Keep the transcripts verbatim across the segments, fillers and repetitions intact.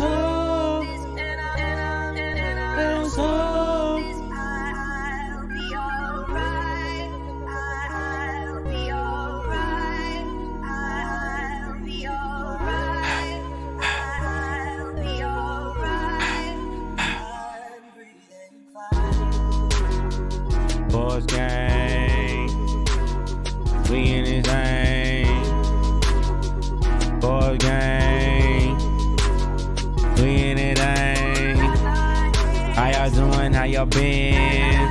was hope. There was hope. I'll be alright. I'll be alright. I'll be alright. I'll be alright. I'm breathing fine. Boys gang, we in his lane. Boys gang, we in it lane. How y'all doing? How y'all been?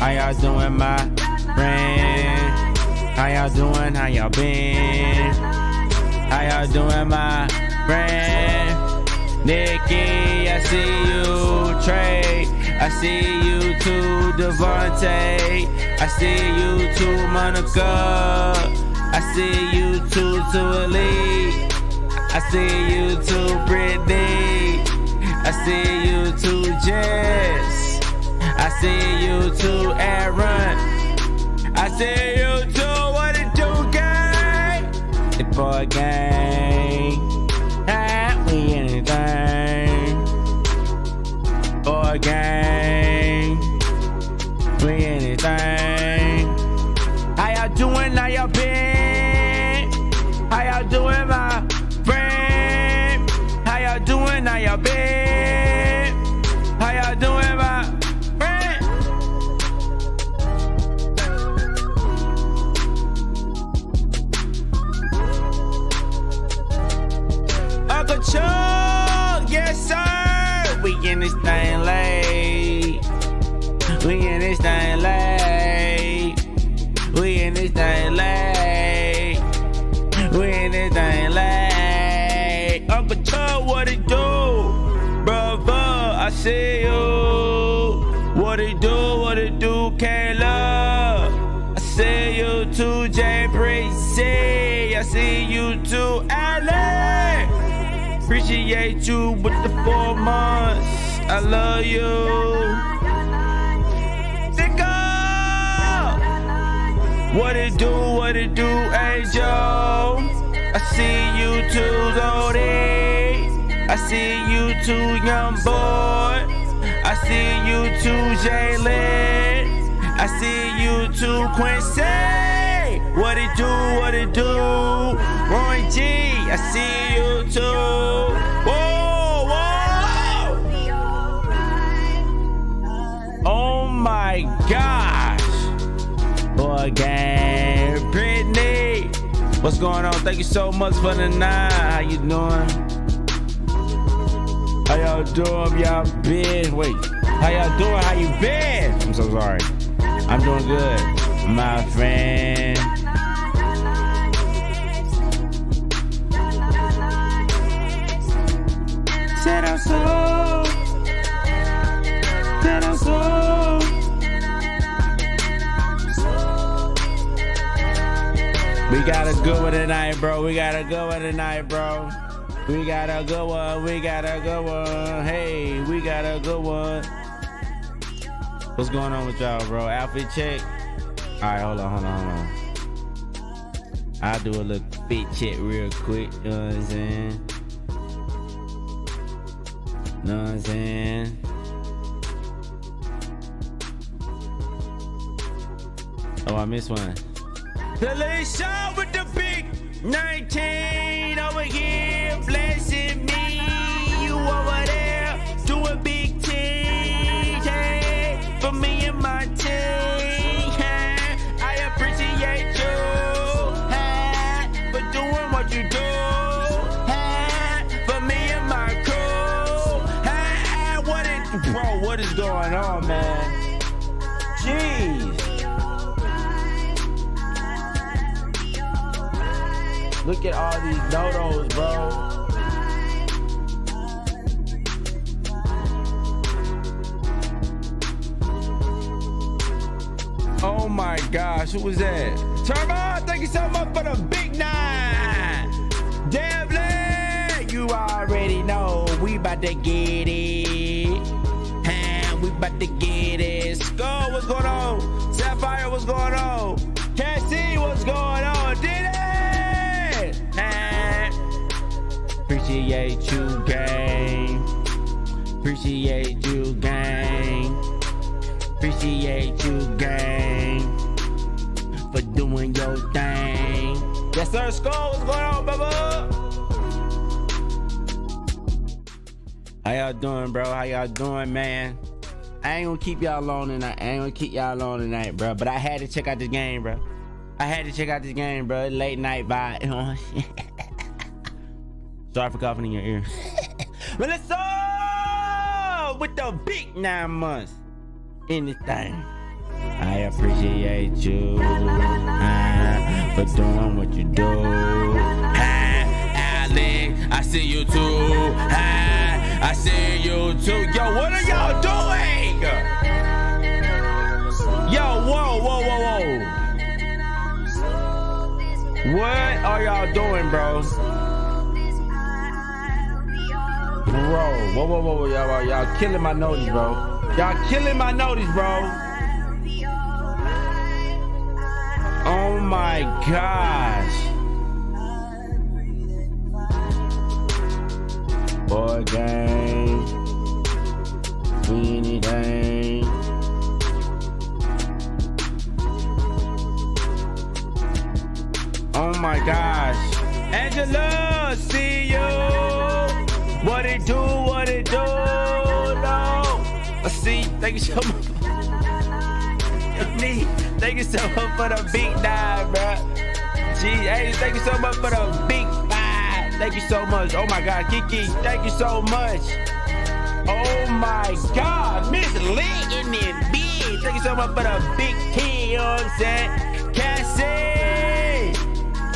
How y'all doing, my friend? How y'all doing? How y'all been? How y'all doing, my friend? Nikki, I see you. Trey, I see you too. Devontae, I see you too. Monica, I see you too. To Elite, I see you too. Brittany, I see you too. Jess, I see you too. Aaron, I see you too. What it do, gang? It's boy gang. Ain't we anything? Boy gang. We anything? How y'all doing? How y'all been? How y'all doing, my friend? How y'all doing? How y'all been? Yes, sir. We in this thing late. We in this thing late. We in this thing late. We in this thing late. Uncle Chuck, what it do? Brother, I see you. What it do? What it do? Kayla, I see you too. Jay Breezy, I see you too. Alex, appreciate you with the four months. I love you. Sicko! What it do? What it do, Angel? I see you too, Zodi. I see you too, Young Boy. I see you too, Jalen. I see you too, Quincy. What it do? What it do? Roy G, I see you too. Whoa, whoa. Oh my gosh. Boy gang. Brittany, what's going on? Thank you so much for the night. How you doing? How y'all doing? Y'all been? Wait. How y'all doing? How you been? I'm so sorry. I'm doing good, my friend. That I'm so, that I'm so, we got a good one tonight, bro. We got a good one tonight, bro. We got a good one. We got a good one. Hey, we got a good one. What's going on with y'all, bro? Outfit check. All right, hold on, hold on, hold on. I'll do a little fit check real quick. You know what I'm saying? Know what I'm saying? Oh, I missed one. The last shot with the big nineteen over here, blessing me. You over there, do a big T, hey, for me and my team. Hey, I appreciate you, hey, for doing what you do. Bro, what is going on, man? Jeez. Look at all these dodos, bro. Oh my gosh, who was that? Turbo, thank you so much for the big nine. Devlin, you already know we about to get it. We about to get it. Skull, what's going on? Sapphire, what's going on? Cassie, what's going on? Did it? Nah. Appreciate Appreciate you, gang. Appreciate you, gang. Appreciate you, gang, for doing your thing. Yes, sir. Skull, what's going on, bubba? How y'all doing, bro? How y'all doing, man? I ain't gonna keep y'all alone tonight. I ain't gonna keep y'all alone tonight, bro. But I had to check out this game, bro. I had to check out this game, bro. Late night vibe. Sorry for coughing in your ear. But let's go with the big nine months in this thing. I appreciate you uh, for doing what you do. Hi, Ali, I see you too. Hi, I see you too. Yo, what are y'all doing? Yo, whoa, whoa, whoa, whoa. What are y'all doing, bro? Bro, whoa, whoa, whoa, y'all, y'all killing my notice, bro. Y'all killing my notice, bro. Oh my gosh. Boy, gang. Weenie, gang. Oh my gosh. Angela, see you. What it do, what it do, no. I see, thank you so much. Thank you so much for the big dive, bro. Gee, hey, thank you so much for the big five. Thank you so much. Oh my God, Kiki, thank you so much. Oh my God, Miss Lee in the big. Thank you so much for the big key, you know what I'm saying? Cassie.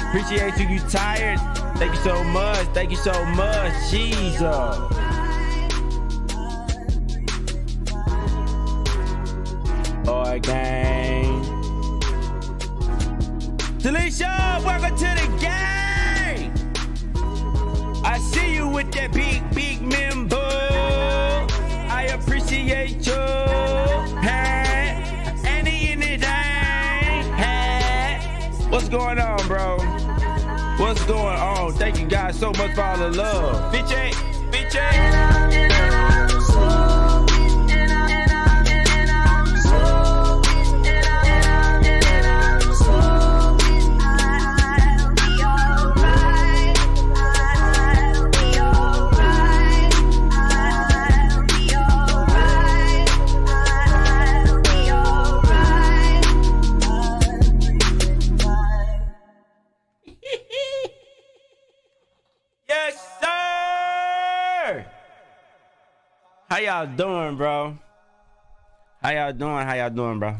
Appreciate you, you tired. Thank you so much. Thank you so much. Jesus. Boy, gang. Talisha, welcome to the gang. I see you with that big, big member. I appreciate you. Hey, any in the day. Hey, what's going on, bro? What's going on? Thank you guys so much for all the love. Bitch, bitch. How y'all doing, bro? How y'all doing? How y'all doing, bro?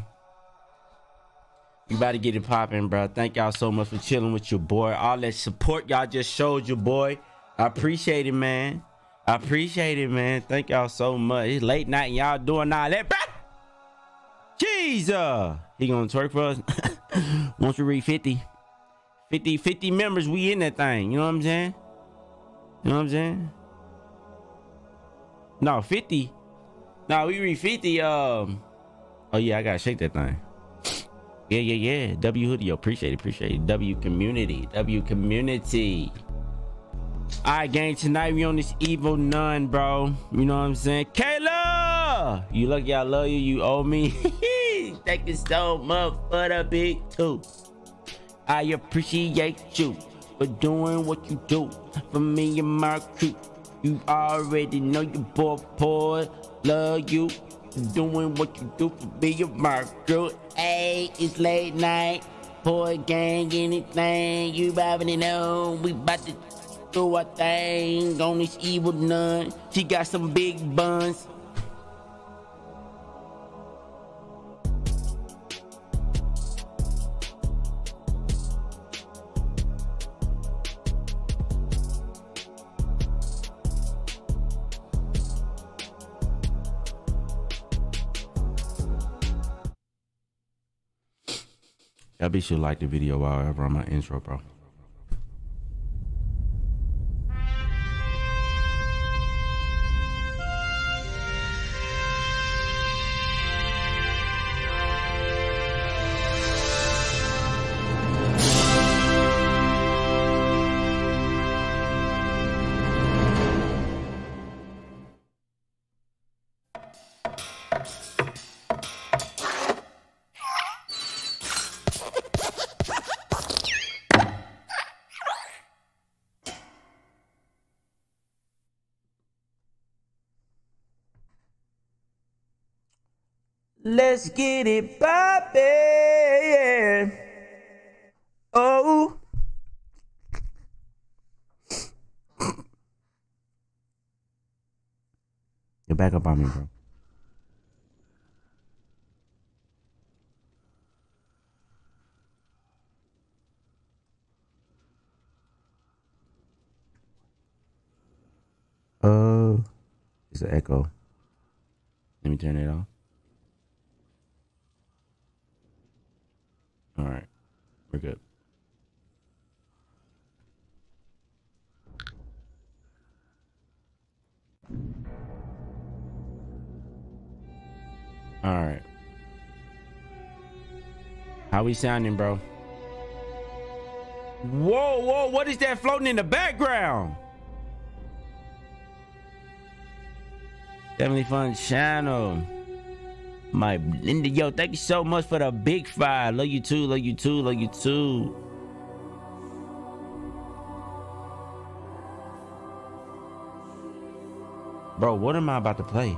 You about to get it popping, bro. Thank y'all so much for chilling with your boy. All that support y'all just showed your boy. I appreciate it, man. I appreciate it, man. Thank y'all so much. It's late night and y'all doing all that, bro. Jesus. He gonna twerk for us. Once we reach fifty. fifty, fifty members, we in that thing. You know what I'm saying? You know what I'm saying? No, fifty. No, we read fifty. Um. Oh, yeah, I got to shake that thing. Yeah, yeah, yeah. W Hoodie, appreciate it, appreciate it. W Community, W Community. All right, gang, tonight we on this Evil Nun, bro. You know what I'm saying? Kayla! You lucky I love you. You owe me. Thank you so much for the big two. I appreciate you for doing what you do for me and my crew. You already know your boy Paul. Love you. Doing what you do for me and my crew. Hey, it's late night. Boy gang, anything you already know. We about to do our thing on this Evil Nun. She got some big buns. Y'all be sure to like the video while ever on my intro, bro. Let's get it poppin'. Oh. Get back up on me, bro. Oh, uh, it's an echo. Let me turn it off. All right, we're good. All right. How we sounding, bro? Whoa, whoa, what is that floating in the background? Definitely fun channel. My Linda, yo, thank you so much for the big five. Love you too, love you too, love you too. Bro, what am I about to play?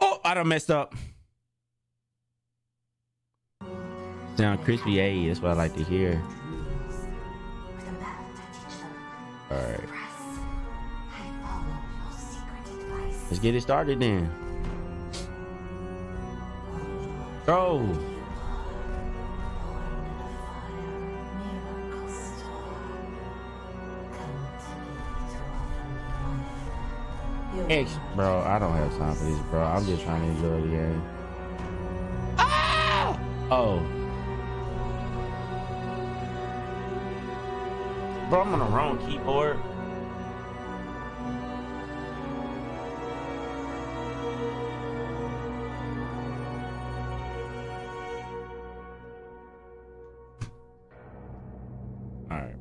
Oh, I done messed up. Sound crispy, hey, that's what I like to hear. Alright. Let's get it started then. Bro. X, bro, I don't have time for this, bro. I'm just trying to enjoy the game. Ah! Oh. Bro, I'm on the wrong keyboard. All right.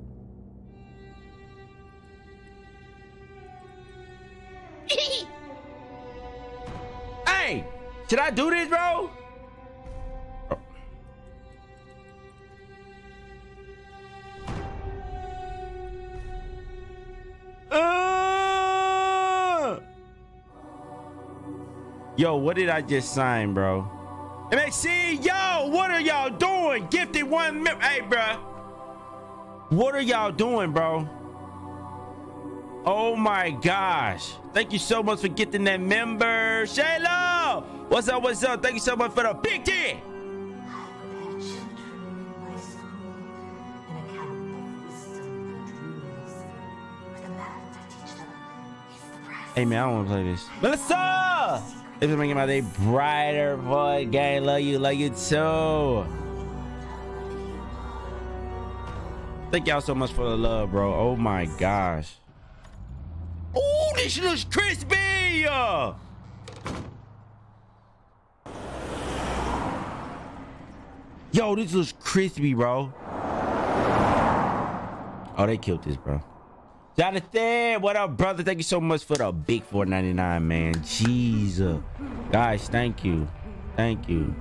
Hey, should I do this, bro? Yo, what did I just sign, bro? M X C, yo, what are y'all doing? Gifted one mil. Hey, bro. What are y'all doing, bro? Oh my gosh. Thank you so much for getting that member. Shayla, what's up, what's up? Thank you so much for the big ten. Hey, man, I don't want to play this. Melissa! It's been making my day brighter, boy. Gang, love you, love you too. Thank y'all so much for the love, bro. Oh my gosh. Oh, this looks crispy! Uh, yo, this looks crispy, bro. Oh, they killed this, bro. Jonathan, what up, brother? Thank you so much for the big four ninety-nine, man. Jesus, guys, thank you, thank you.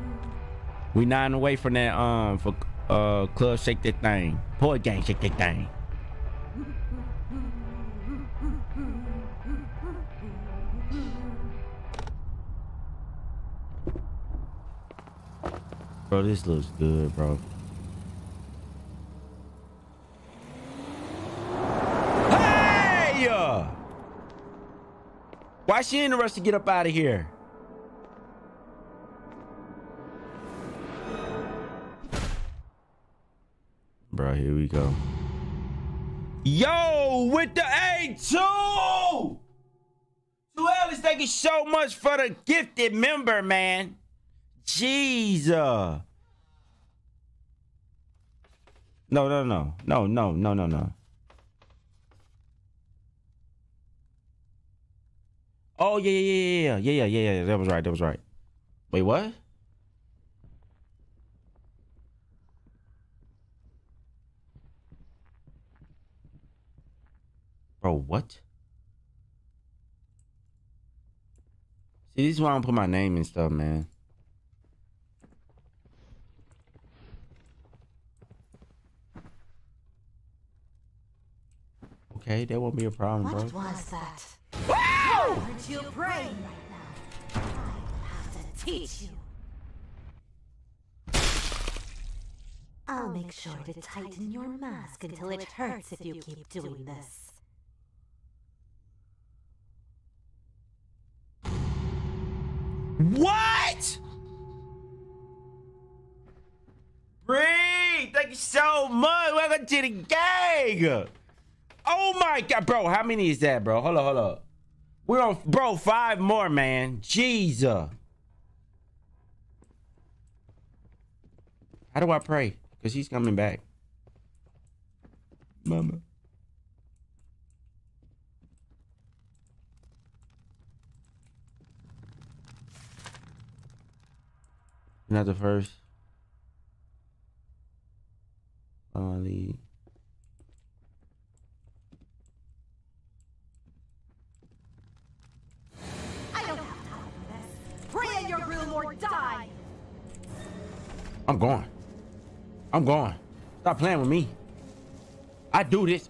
We nine away from that um for uh club shake that thing, poor gang shake that thing. Bro, this looks good, bro. Why is she in a rush to get up out of here? Bro, here we go. Yo, with the A two! Duelis, thank you so much for the gifted member, man. Jesus. No, no, no. No, no, no, no, no. Oh, yeah, yeah, yeah, yeah, yeah, yeah, yeah, that was right, that was right. Wait, what? Bro, what? See, this is why I don't put my name and stuff, man. Okay, that won't be a problem, bro. What was that? Wow! Aren't you praying right now? I have to teach you. I'll make sure to tighten your mask until it hurts if you keep doing this. What? Bree, thank you so much. Welcome to the gang. Oh my God, bro. How many is that, bro? Hold on, hold on. We're on, bro, five more, man. Jesus. How do I pray? Because he's coming back. Mama. Not the first. Finally. I don't have time for this. Pray in your room or die. I'm gone. I'm gone. Stop playing with me. I do this.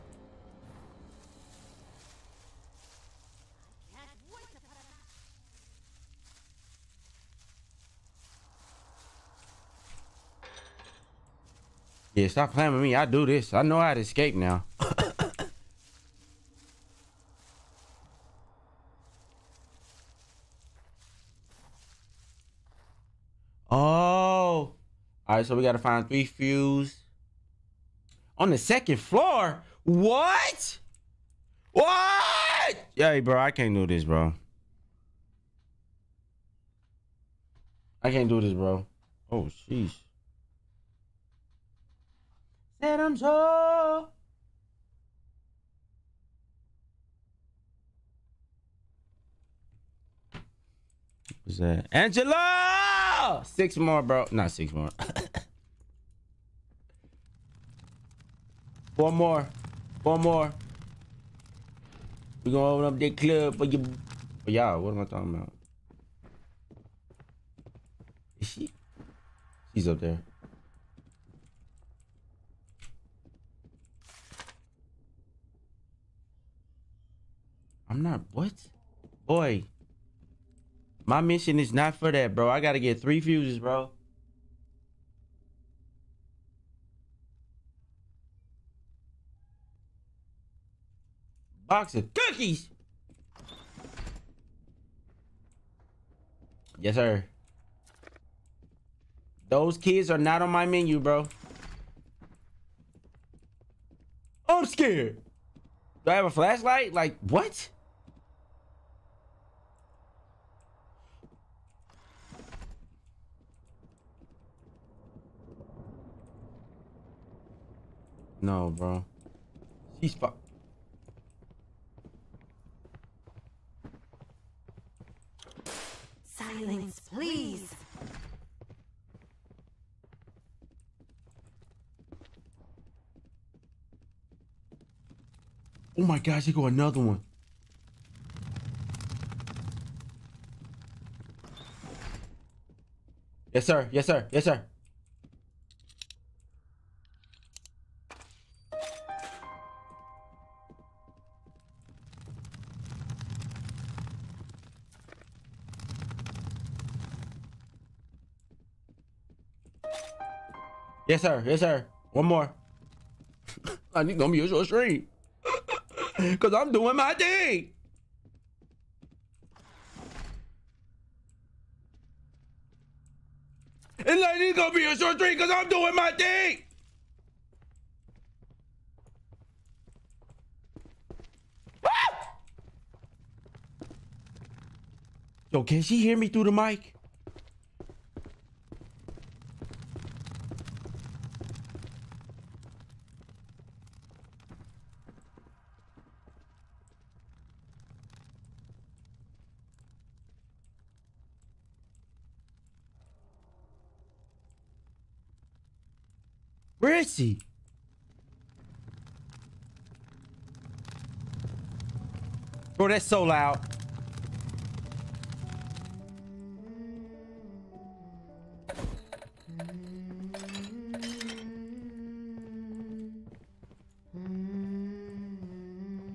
Yeah, stop playing with me. I do this. I know how to escape now. Oh. Alright, so we gotta find three fuse. On the second floor? What? What? Yeah, bro, I can't do this, bro. I can't do this, bro. Oh, jeez. That I'm so. What's that? Angela! Six more, bro. Not six more. One more. One more. We're gonna open up that club for you. For y'all, what am I talking about? Is she? She's up there. I'm not, what? Boy, my mission is not for that, bro. I gotta get three fuses, bro. Box of cookies. Yes, sir. Those kids are not on my menu, bro. I'm scared. Do I have a flashlight? Like, what? No, bro. She's fuck. Silence, please. Oh my gosh, here go another one. Yes, sir. Yes, sir. Yes, sir. Yes, sir. Yes, sir. One more. I need gonna be a short stream. Cause I'm doing my thing. And like this gonna be a short stream cause I'm doing my thing. Ah! Yo, can she hear me through the mic? Where is he? Bro, that's so loud.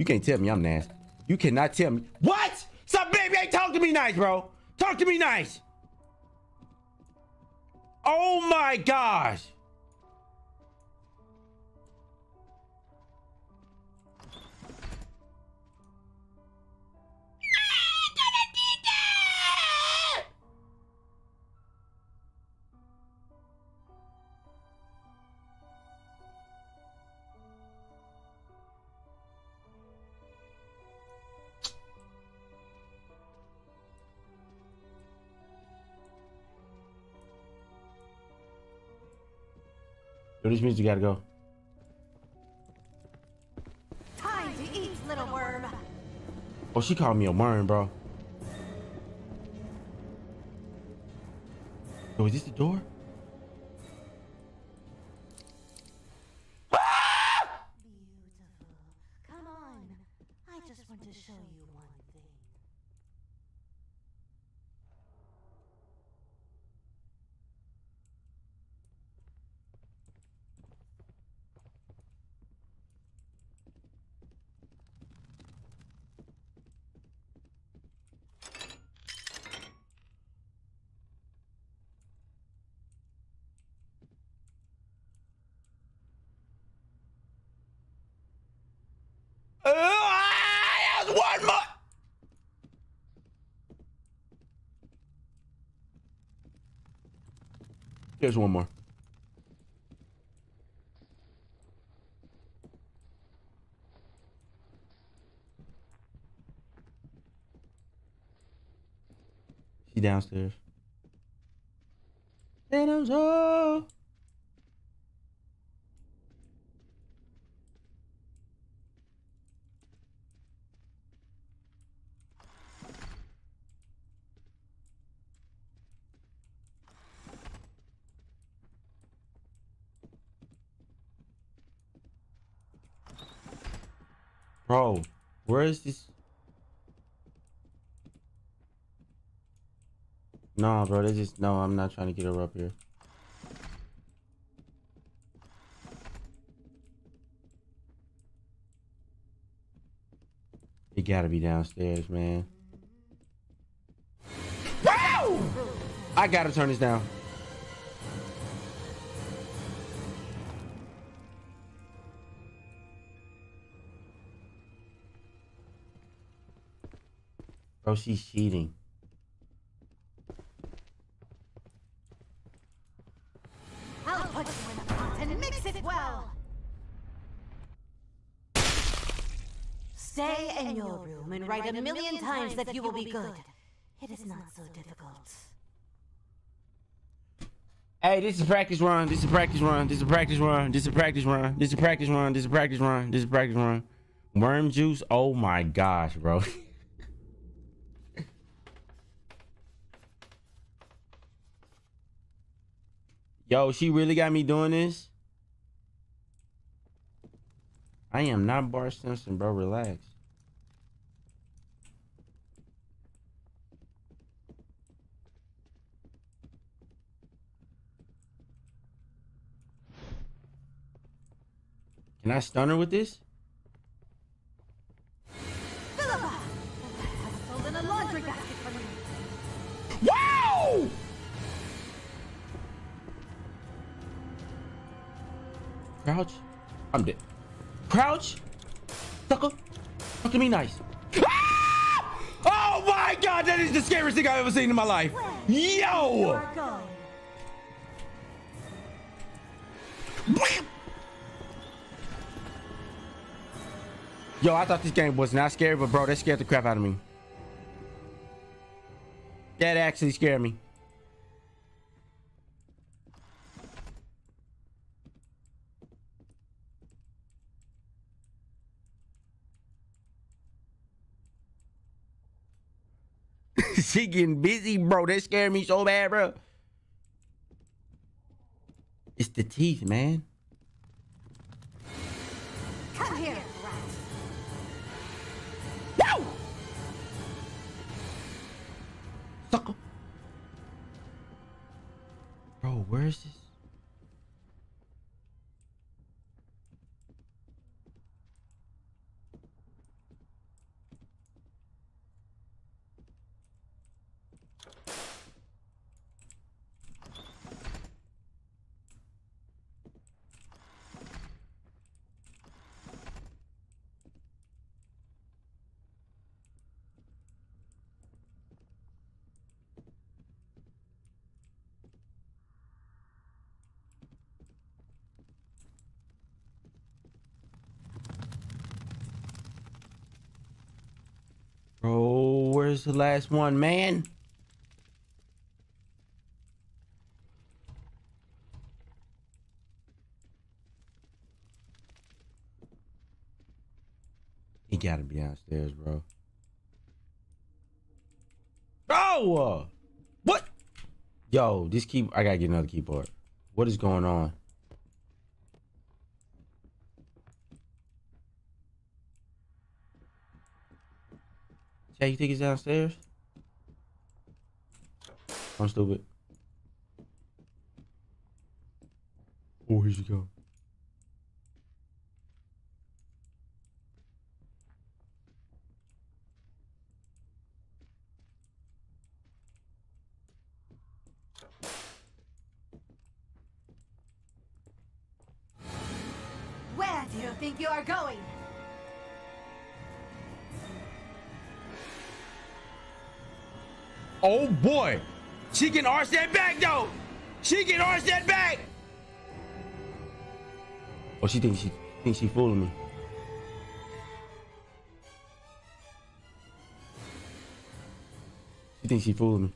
can't tell me I'm nasty. You cannot tell me. What? Stop, baby. Ain't talk to me nice, bro. Talk to me nice. Oh my gosh. This means you gotta go. Time to eat, little worm. Oh, she called me a worm, bro. Oh, is this the door? Ah! Beautiful. Come on. I just want to show you one thing. Here's one more. She downstairs. Then I'm so. Bro, where is this? No, bro, this is no, I'm not trying to get her up here. It gotta be downstairs, man. Bro! I gotta turn this down. Bro, she's cheating. I'll put you in the pot and mix it well. Stay in your room and write a million times that you will be good. It is not so difficult. Hey, this is practice run. This is practice run. This is practice run. This is practice run. This is practice run. This is practice run. This is practice run. Worm juice. Oh my gosh, bro. Yo, she really got me doing this. I am not Bart Simpson, bro. Relax. Can I stun her with this? Philippa! I've stolen a laundry basket from you. Wow! Crouch, I'm dead. Crouch, sucker, look at me nice. Ah! Oh my God, that is the scariest thing I've ever seen in my life. Yo! Yo, I thought this game was not scary, but bro, that scared the crap out of me. That actually scared me. She getting busy, bro. That scared me so bad, bro. It's the teeth, man. Come here, rat. No! Sucker. Bro, where is this? is the last one, man. He gotta be downstairs, bro. Oh, what? Yo, this key. I gotta get another keyboard. What is going on? Chad, you think he's downstairs? I'm stupid. Oh, here you go. Where do you think you are going? Oh boy, she can arch that back though. She can arch that back. Oh, she thinks she thinks she fooling me. She thinks she fooling me.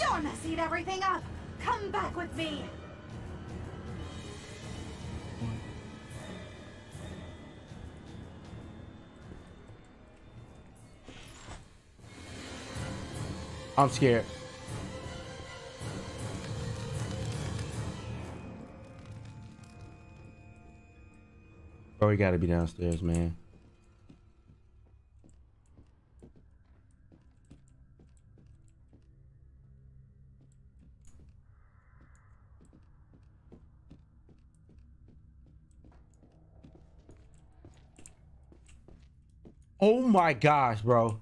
You're messing everything up. Come back with me. I'm scared. Bro, we gotta be downstairs, man. Oh my gosh, bro.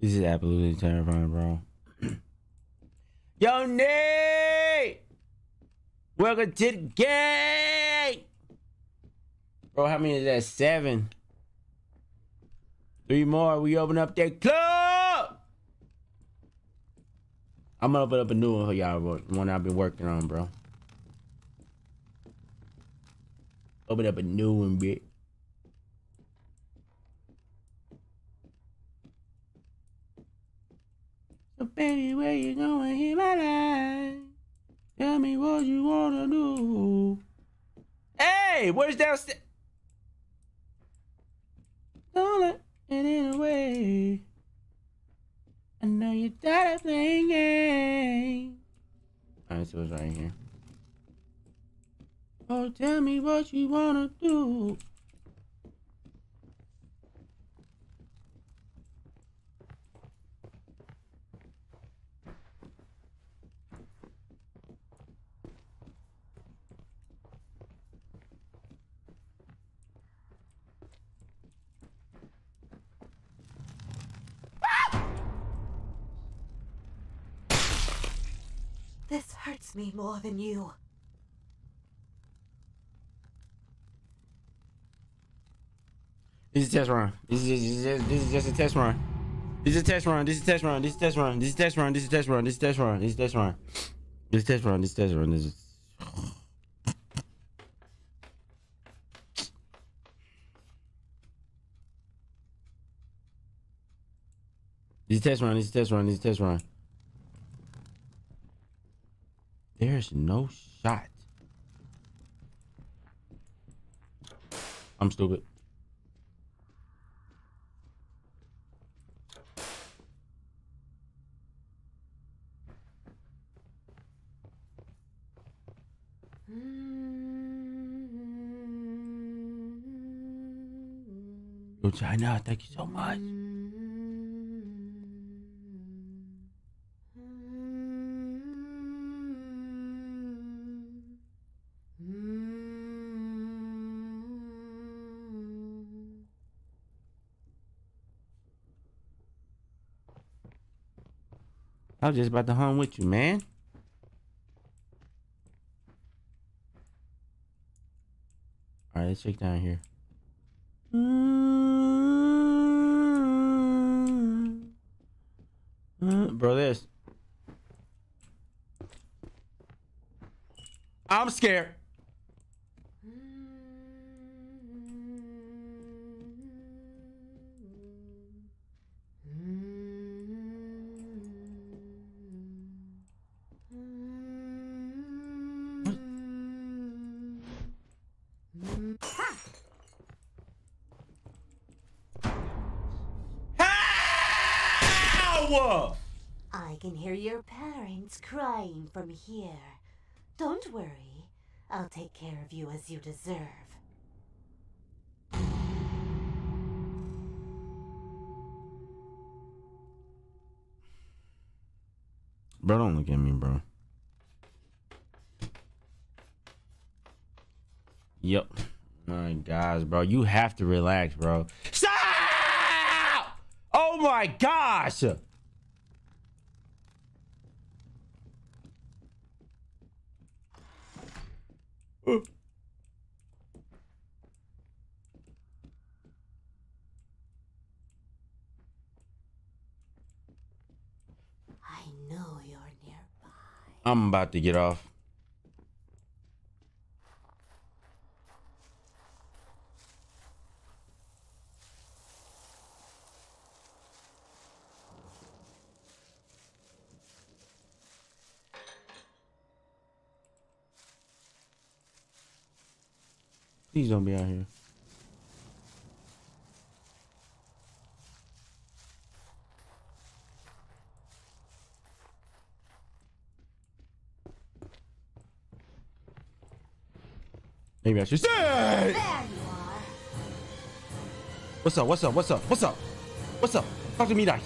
This is absolutely terrifying, bro. Yo, Nate! Welcome to the game! Bro, how many is that? Seven. Three more. We open up that club! I'm gonna open up a new one for y'all, one I've been working on, bro. Open up a new one, bitch. So baby, where you going in my life? Tell me what you wanna do. Hey, where's downstairs? Don't let it away. I know you're tired of playing games. Alright, so it's right here. Oh, tell me what you wanna do. This hurts me more than you. This is a test run. This is just, this is just a test run. This is a test run. This is a test run. This is a test run. This is a test run. This is a test run. This is a test run. This is a test run. This is a test run. This is a test run. This is. This is a test run. This is a test run. This is a test run. There's no shot. I'm stupid. Yo, China, thank you so much. I was just about to hunt with you, man. All right, let's check down here. Mm-hmm. Mm-hmm. Mm, bro, this. I'm scared. I can hear your parents crying from here. Don't worry, I'll take care of you as you deserve. Bro, don't look at me, bro. Yep. My gosh, bro, you have to relax, bro. Stop! Oh my gosh! I know you're nearby. I'm about to get off. Please don't be out here. Maybe I should stay. There you are. What's up? What's up? What's up? What's up? What's up? Talk to me, guys.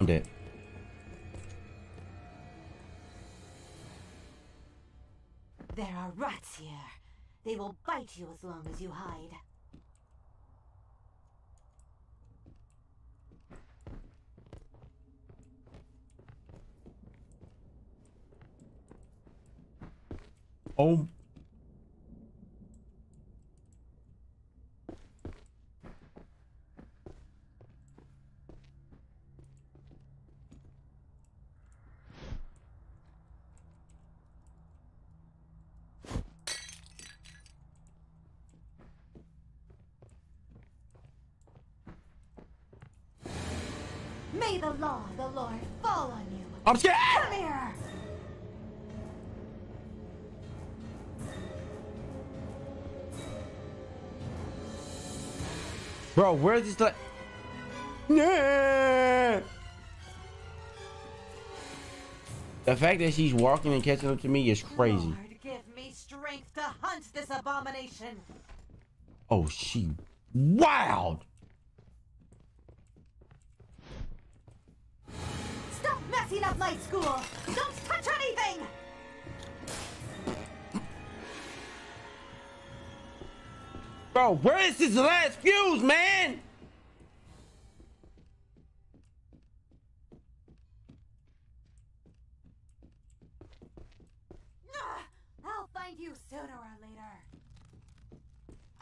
I'm dead. There are rats here. They will bite you as long as you hide. Oh. May the law of the Lord fall on you. I'm scared. Come here. Bro, where's this like? Yeah. The fact that she's walking and catching up to me is crazy. Lord, give me strength to hunt this abomination. Oh, she wild. Messing up my school. Don't touch anything. Bro, where is this last fuse, man? I'll find you sooner or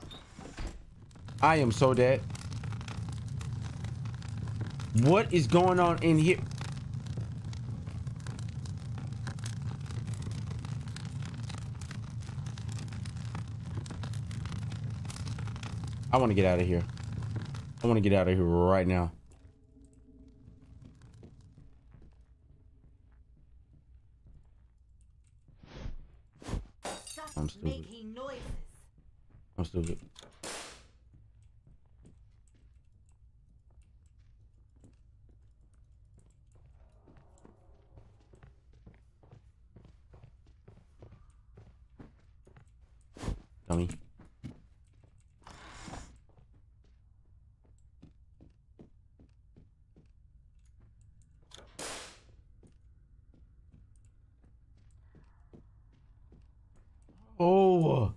later. I am so dead. What is going on in here? I want to get out of here. I want to get out of here right now. Stop I'm stupid. Making noises. I'm stupid. Dummy. Oh,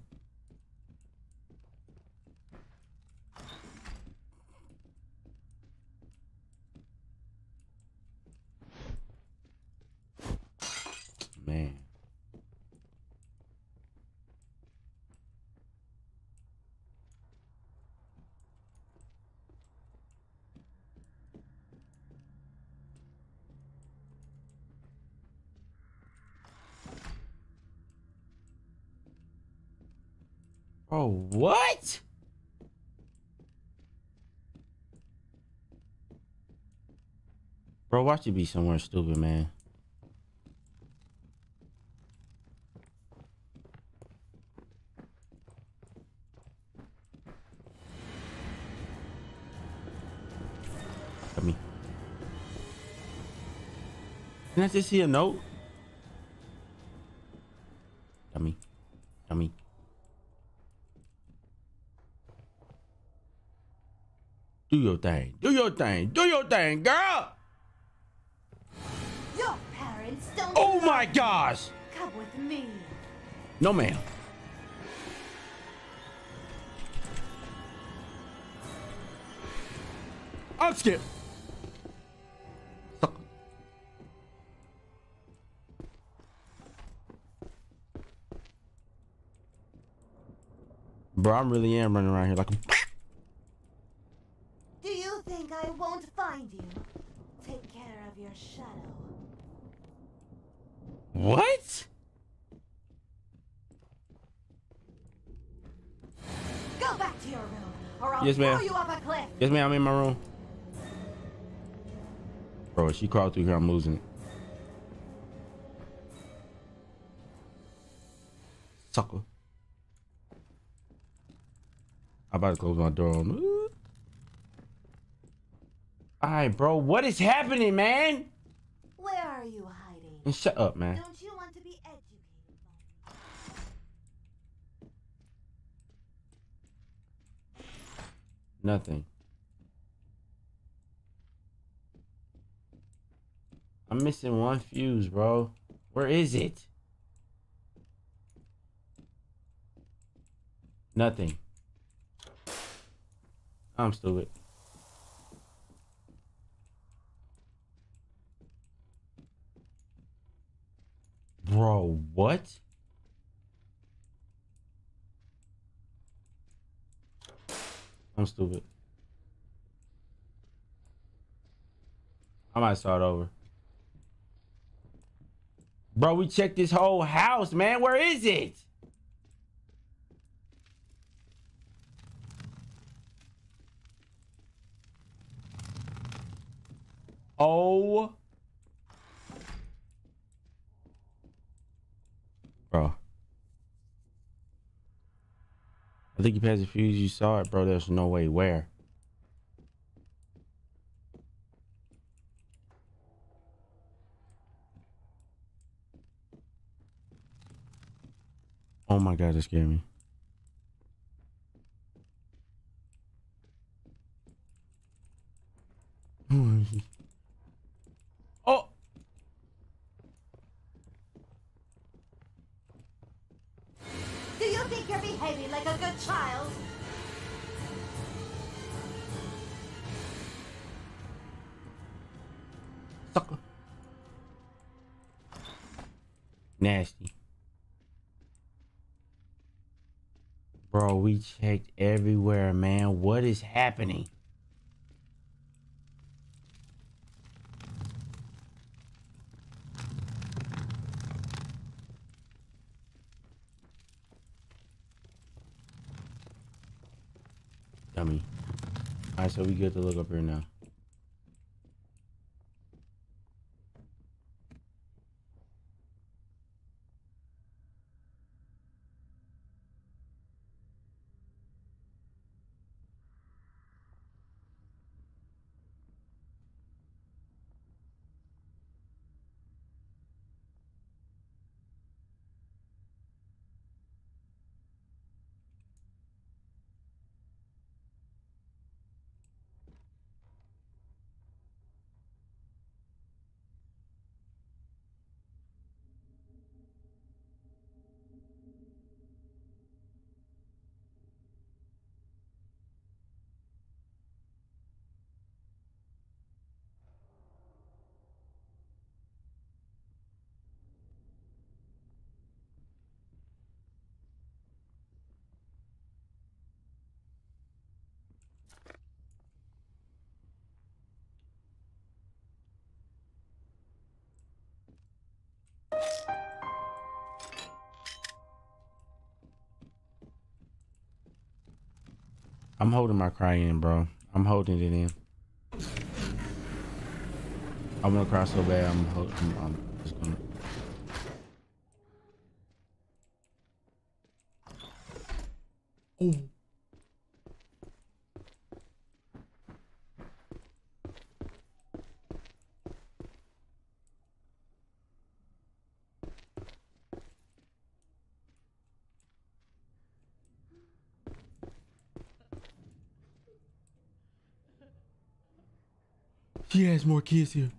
man. Oh, what? Bro, watch it be somewhere stupid, man. Come here. Can I just see a note? Come here. Come here. Do your thing. Do your thing. Do your thing, girl. Oh my gosh! Come with me. No, ma'am. I'm scared. Huh. Bro, I really am running around here like a... Do you think I won't find you? Take care of your shadow. What? Go back to your room, or I'll yes, throw you off a cliff. Yes, ma'am. I'm in my room. Bro, she crawled through here. I'm losing it. Sucker. I'm about to close my door on. All right, bro. What is happening, man? Where are you? Shut up, man. Don't you want to be educated? Nothing. I'm missing one fuse, bro. Where is it? Nothing. I'm stupid. Bro, what? I'm stupid. I might start over. Bro, we checked this whole house, man. Where is it? Oh. Bro, I think you passed the fuse. You saw it, bro. There's no way. Where? Oh my god, that scared me. Nasty. Bro, we checked everywhere, man. What is happening? Dummy. Alright, so we good to look up here now. I'm holding my cry in, bro. I'm holding it in. I want to cry so bad. I'm holding. I'm, I'm just gonna. Ooh. She has more kids here.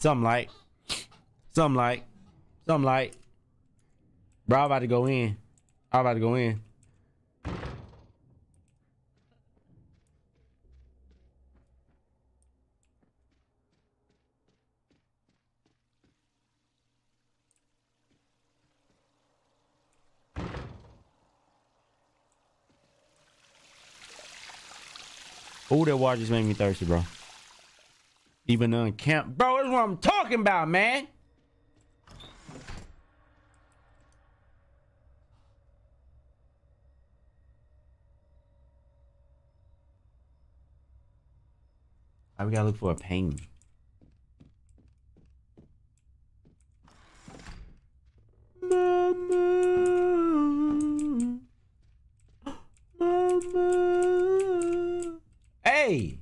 Something like, something like, something like, something like, bro, I'm about to go in. I'm about to go in. Oh, that water just made me thirsty, bro. Even on camp, bro, that's what I'm talking about, man. I we gotta look for a pain. Mama. Mama. Hey.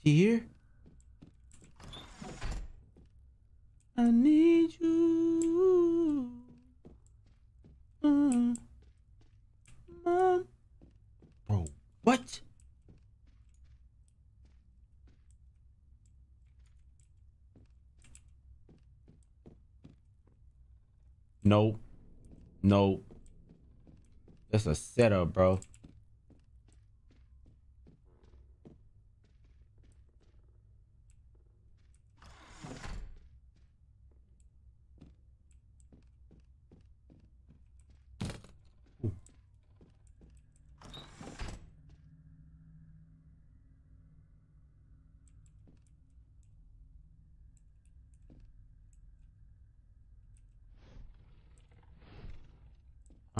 Here, I need you. Mm. Mom. Bro, what? No, no, that's a setup, bro.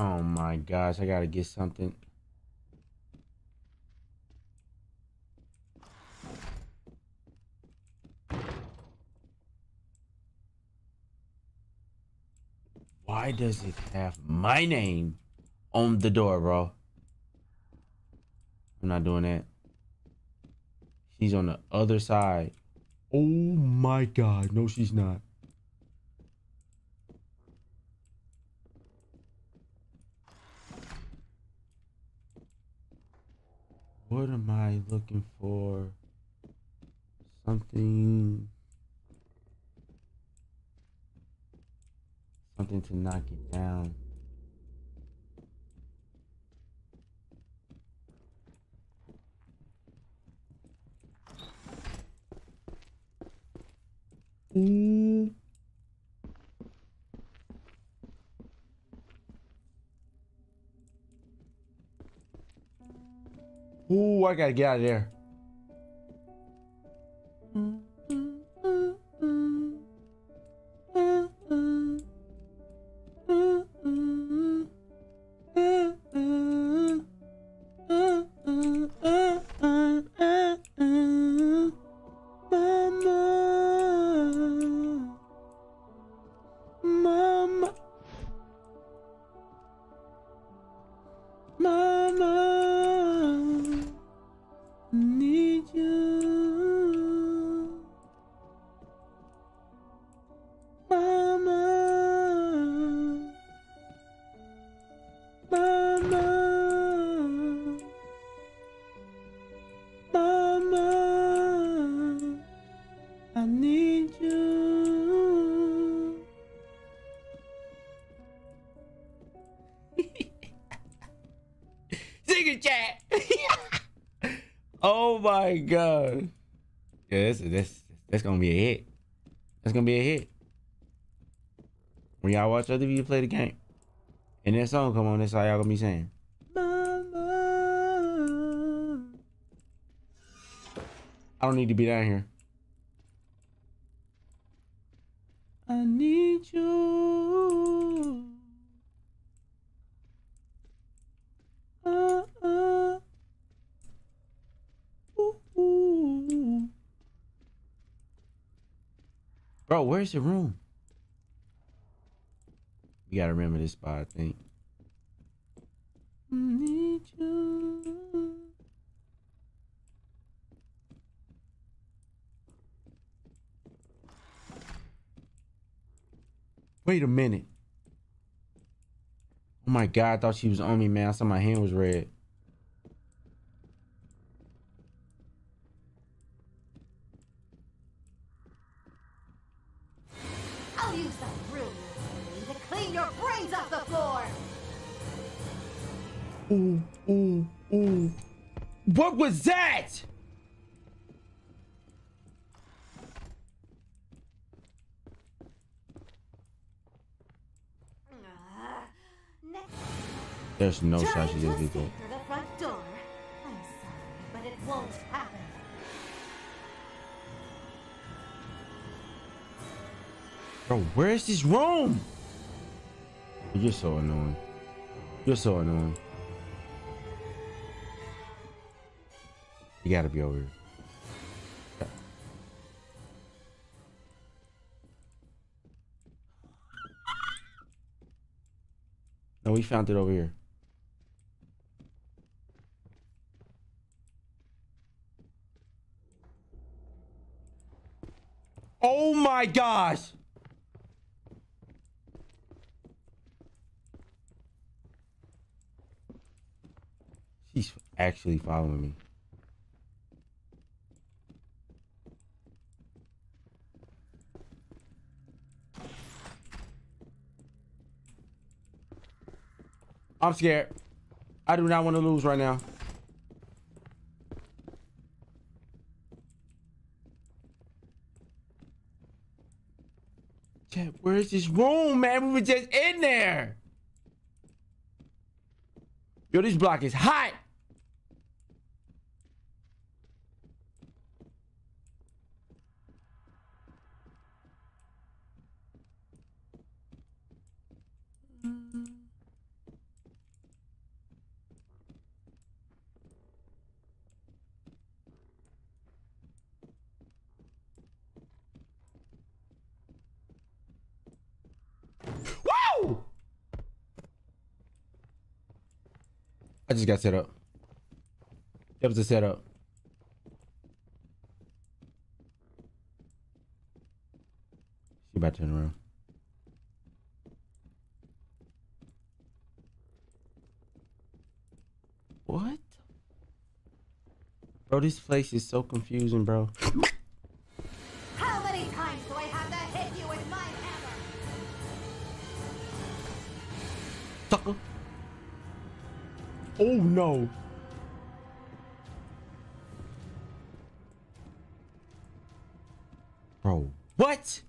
Oh my gosh, I gotta get something. Why does it have my name on the door, bro? I'm not doing that. She's on the other side. Oh my God, no, she's not. What am I looking for? Something. Something to knock it down. Mm. Ooh, I gotta get out of there. Secret chat. Oh my god. Yeah, this this that's gonna be a hit. That's gonna be a hit. When y'all watch other people play the game, and that song come on, that's how y'all gonna be saying. Mama. I don't need to be down here. I need you. Uh, uh. Ooh, ooh. Bro, where's your room? You gotta remember this spot, I think. I need you. Wait a minute. Oh my god, I thought she was on me, man. I saw my hand was red. I'll use that brilliant to clean your brains off the floor. Ooh, ooh, ooh. What was that? There's no shot you did people. The front door. I'm sorry, but it won't happen. Bro, where is this room? You're so annoying. You're so annoying. You gotta be over here. No, we found it over here. Oh my gosh. She's actually following me. I'm scared. I do not want to lose right now. Chat, where is this room, man? We were just in there. Yo, this block is hot. I just got set up. That was a setup. She about to turn around. What? Bro, this place is so confusing, bro. How many times do I have to hit you with my hammer? Sucker. Oh no. Bro, what?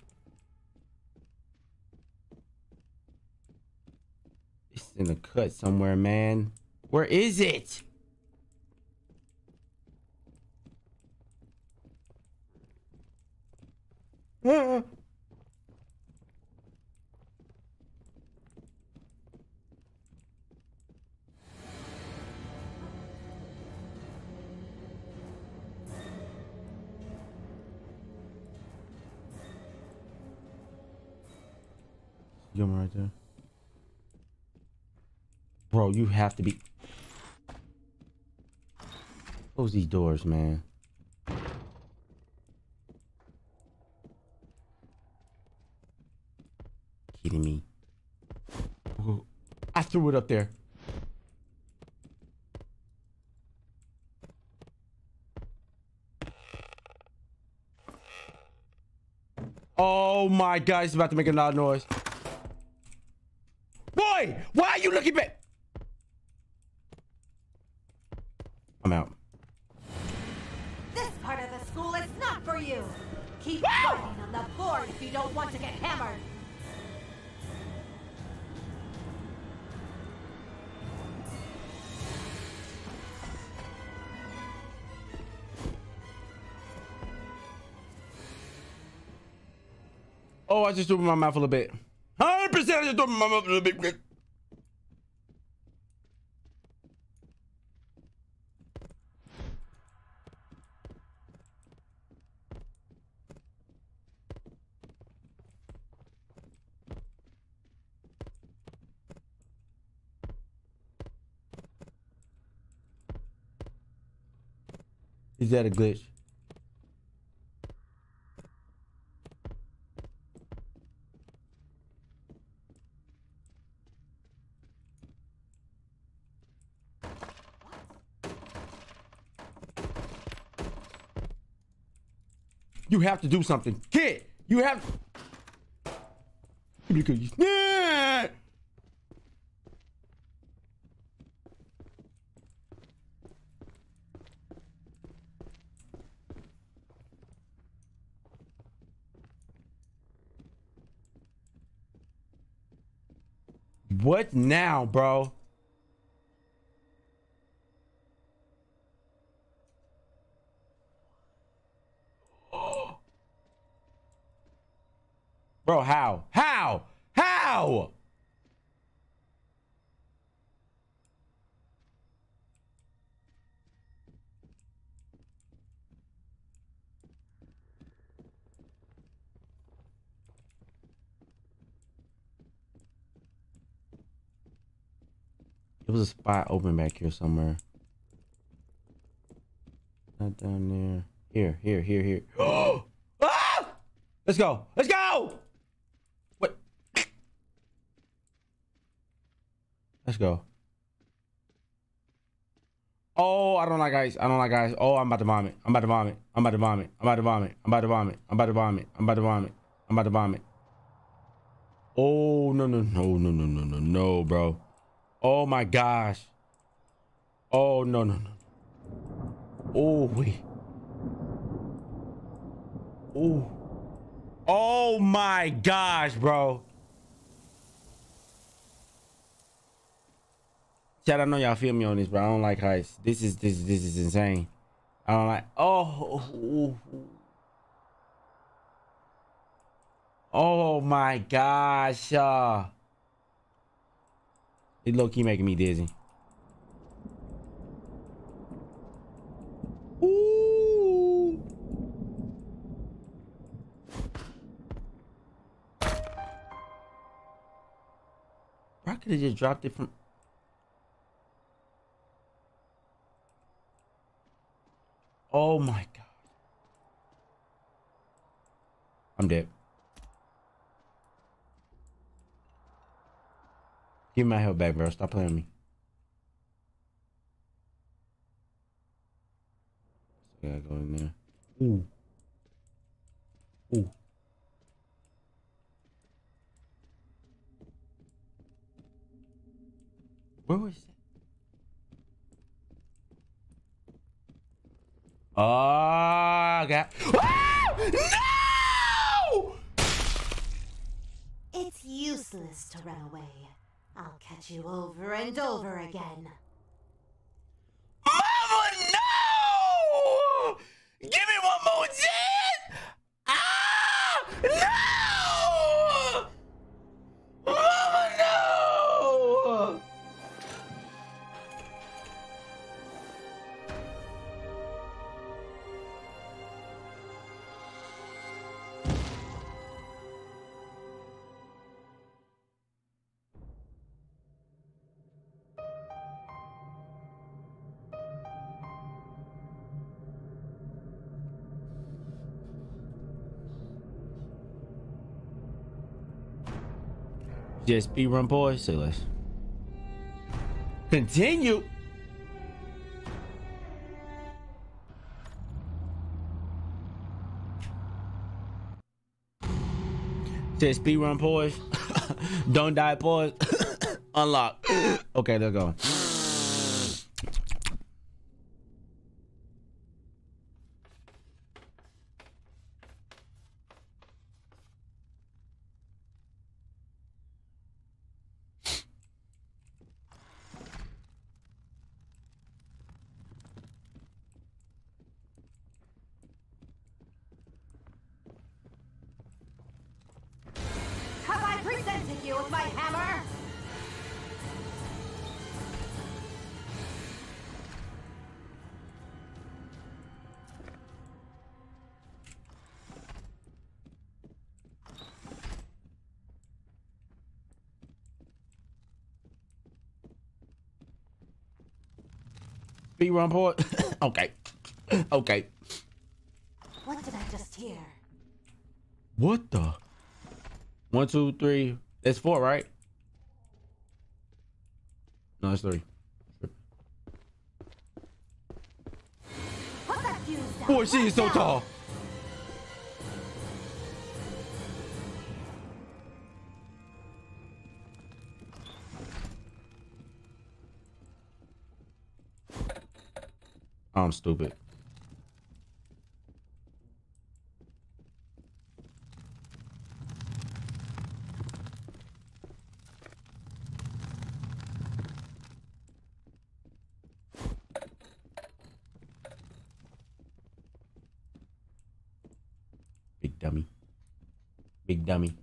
It's in the cut somewhere, man. Where is it? Ah. Right there, bro. You have to be close these doors, man. Kidding me? Ooh. I threw it up there. Oh my god, he's about to make a loud noise. Boy, why are you looking back? I'm out. This part of the school is not for you. Keep fighting on the board if you don't want to get hammered. Oh, I just opened my mouth a little bit. one hundred percent I just opened my mouth a little bit. Is that a glitch? You have to do something, kid. You have to. Yeah. What now, bro? Bro, how? How? How? It was a spot open back here somewhere. Not down there. Here, here, here, here. Oh! Ah! Let's go. Let's go! Let's go. Oh, I don't like ice. I don't like ice. Oh, I'm about to vomit. I'm about to vomit. I'm about to vomit. I'm about to vomit. I'm about to vomit. I'm about to vomit. I'm about to vomit. I'm about to vomit. Oh, no, no, no, no, no, no, no, no, bro. Oh, my gosh. Oh, no, no, no. Oh, wait. Oh. Oh, my gosh, bro. Chat, I know y'all feel me on this, but I don't like heights. This is this this is insane. I don't like. Oh, oh my gosh! Uh, it low key making me dizzy. Ooh. I could have just dropped it from. Oh my god. I'm dead. Give my health back, bro. Stop playing with me. Yeah, go in there. Ooh. Ooh. Where was that? Oh god. Oh, no! It's useless to run away. I'll catch you over and over again. Mama, no! Give me one more chance! Ah! No! Mama, no! Just speedrun, boys. Say less. Continue. Just speedrun, boys. Don't die, boys. Unlock. Okay, they're going. Speedrun port. Okay. Okay. What did I just hear? What the? One, two, three. It's four, right? No, it's three. Boy, she is so tall. I'm stupid. Big dummy. Big dummy.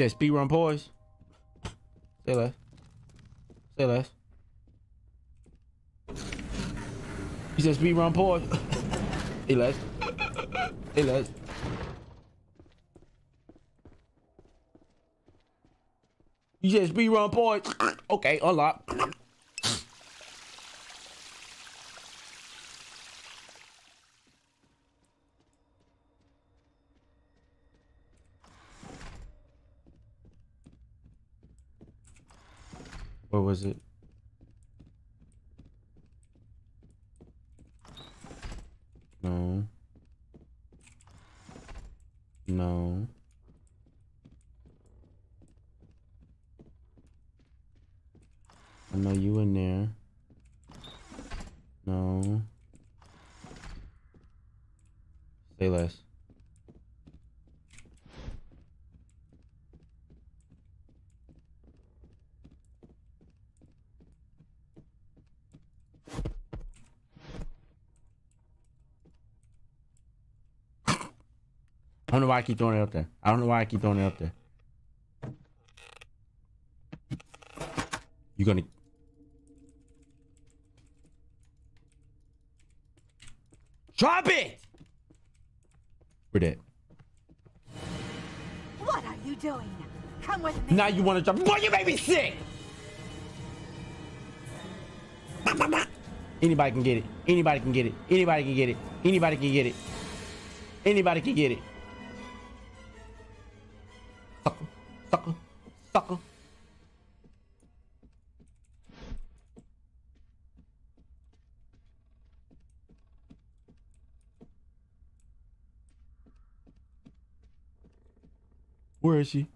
Yeah, speedrun poise. Say less. Say less. You said speedrun poise. Say less. Say less. You said speedrun poise. Okay, unlock. What was it? No. No. I know you in there. No. Say less. I don't know why I keep throwing it up there. I don't know why I keep throwing it up there. You're gonna... Drop it! We're dead. What are you doing? Come with me. Now you wanna drop... Boy, you made me sick! Anybody can get it. Anybody can get it. Anybody can get it. Anybody can get it. Anybody can get it. Sucker, sucker. Where is she?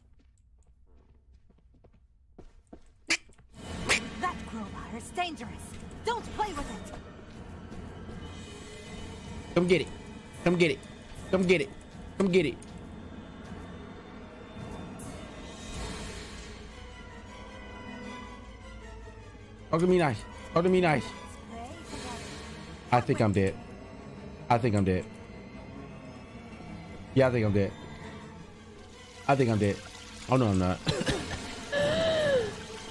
That crowbar is dangerous. Don't play with it. Come get it. Come get it. Come get it. Come get it. Talk to me nice. Talk to me nice. I think I'm dead. I think I'm dead. Yeah, I think I'm dead. I think I'm dead. Oh no, I'm not.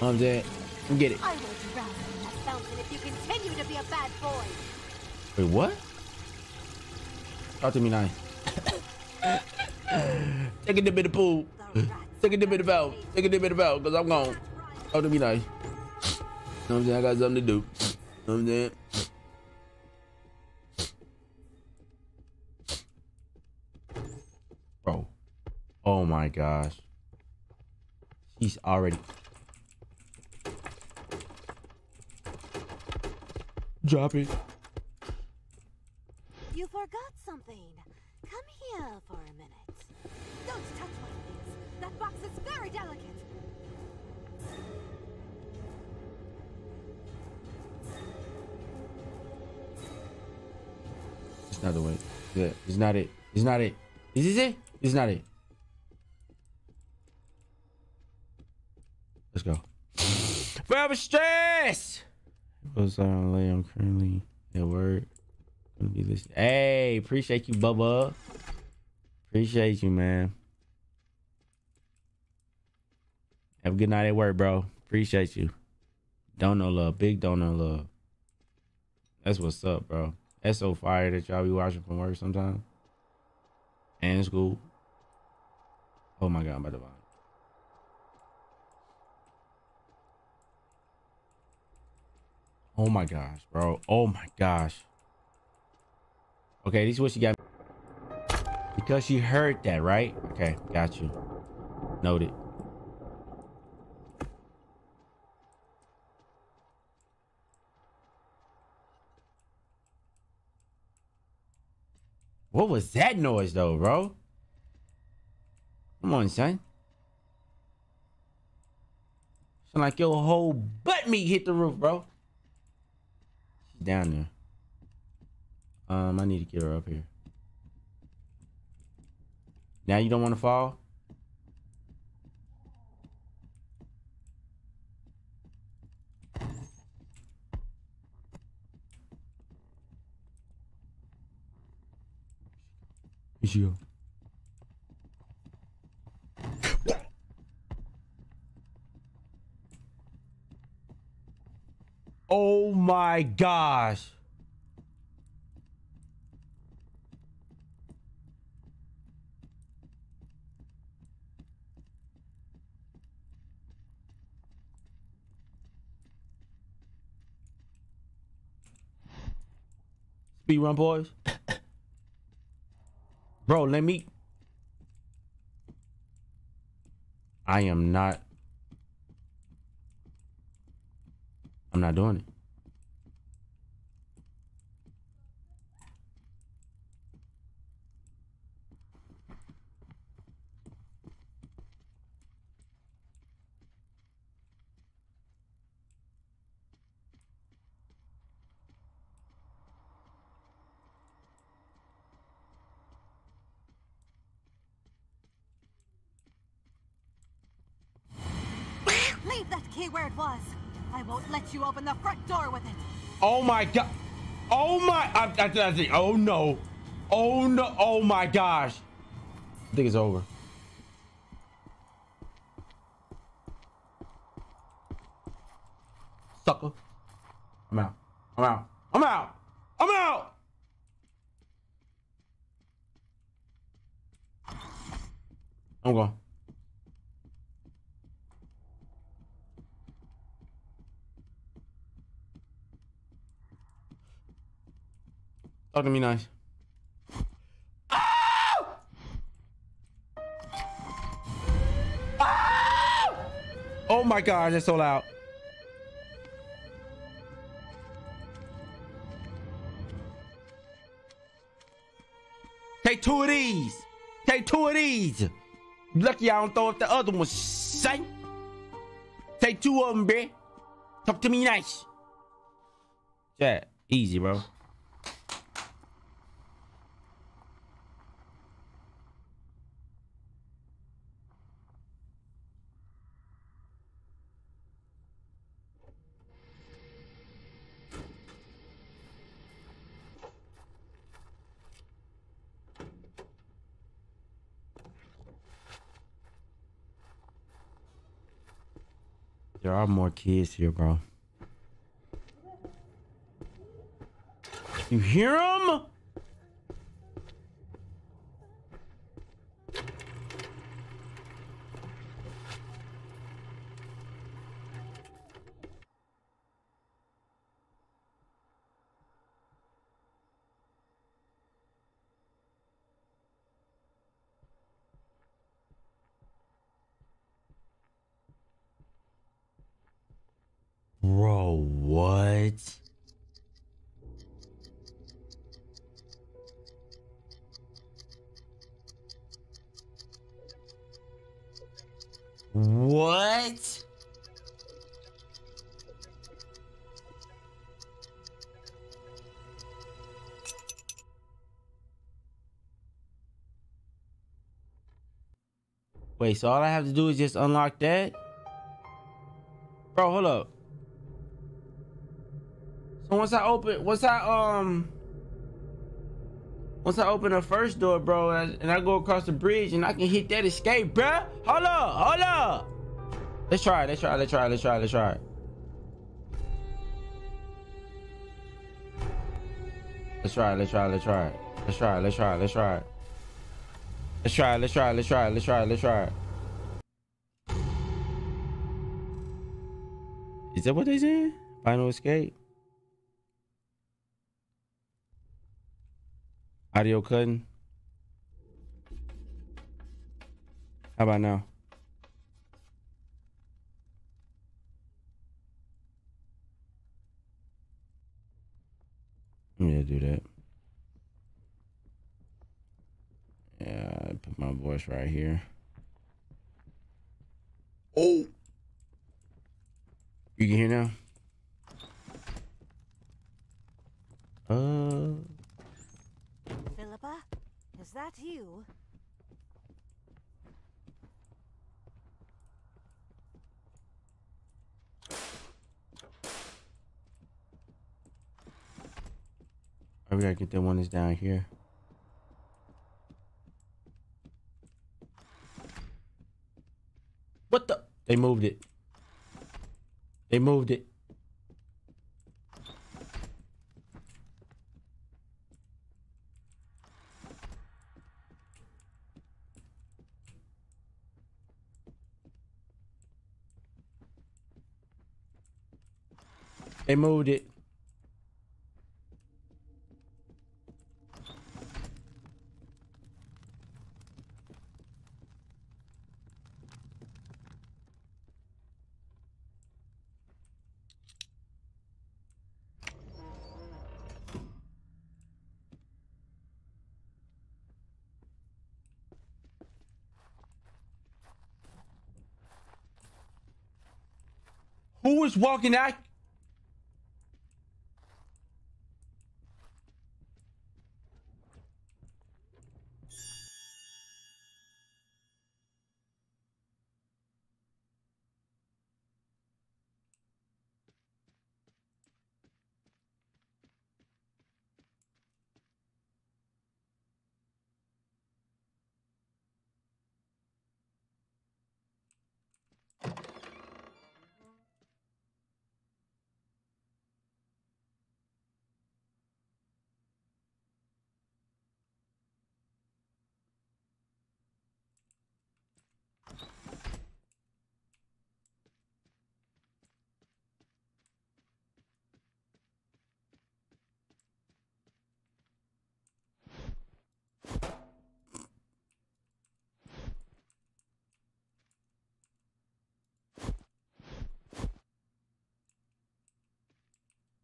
I'm dead. Come get it. I will drown in that fountain if you continue to be a bad boy. Wait, what? Talk to me nice. Take a dip in the pool. Take a dip in the valve. Take a dip in the valve, because I'm gone. Oh, to be nice. You know what I'm saying? I got something to do. You know what I'm saying? Bro. Oh my gosh. She's already. Drop it. You forgot something. Come here for a minute. Don't touch my things. That box is very delicate. It's not the way. Yeah, it's not it. It's not it. Is this it? It's not it. Let's go. Forever stress. What's up, Lay? I'm currently at work. Be listening. Hey, appreciate you, Bubba. Appreciate you, man. Have a good night at work, bro. Appreciate you. Don't know love. Big don't know love. That's what's up, bro. That's so fire that y'all be watching from work sometimes. And school. Oh my god, I'm about to vomit. Oh my gosh, bro. Oh my gosh. Okay, this is what she got. Because she heard that, right? Okay, got you. Noted. What was that noise though, bro? Come on, son. Sound like your whole butt meat hit the roof, bro. She's down there. Um, I need to get her up here. Now you don't want to fall? It's you. Oh my gosh. Run, boys. Bro, let me. I am not. I'm not doing it. Where it was. I won't let you open the front door with it. Oh my god. Oh my. I, I, I think, oh no. Oh no. Oh my gosh. I think it's over. Sucker. I'm out. I'm out. I'm out. I'm out. I'm gone. Talk to me nice. Oh! Oh! Oh my god, that's so loud. Take two of these. Take two of these. Lucky I don't throw up the other one, son. Take two of them, bruh. Talk to me nice. Yeah, easy, bro. There are more kids here, bro. You hear them? Bro, what? What? Wait, so all I have to do is just unlock that? Bro, hold up. So once I open, once I, um, once I open the first door, bro, and I, and I go across the bridge and I can hit that escape, bruh. Hold up, hold up. Let's try it, let's try it, let's try it, let's try it, let's try it. Let's try it, let's try it, let's try it. Let's try it, let's try it, let's try it. Let's try it, let's try it, let's try it, let's try it, let's try it. Is that what they said? Final escape? Audio cutting? How about now? I'm gonna do that. Yeah, I put my voice right here. Oh! You can hear now? Uh. Philippa, is that you? I gotta get that one that's down here. What the? They moved it. They moved it. They moved it. Who is walking out?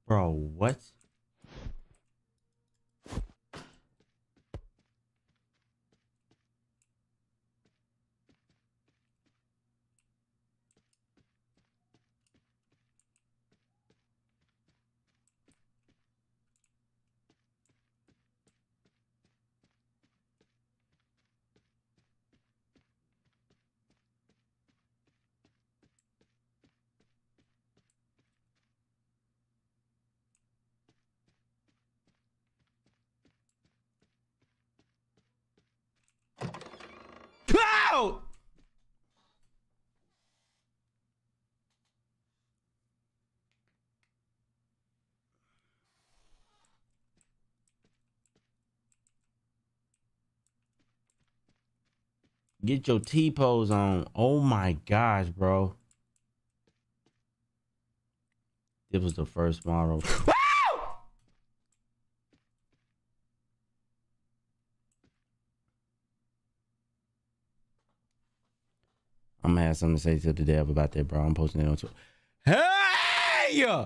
Bro, what? Out! Get your T-pose on. Oh my gosh, bro. This was the first model. I'm gonna have something to say till the day of about that, bro. I'm posting it on Twitter. Hey! way!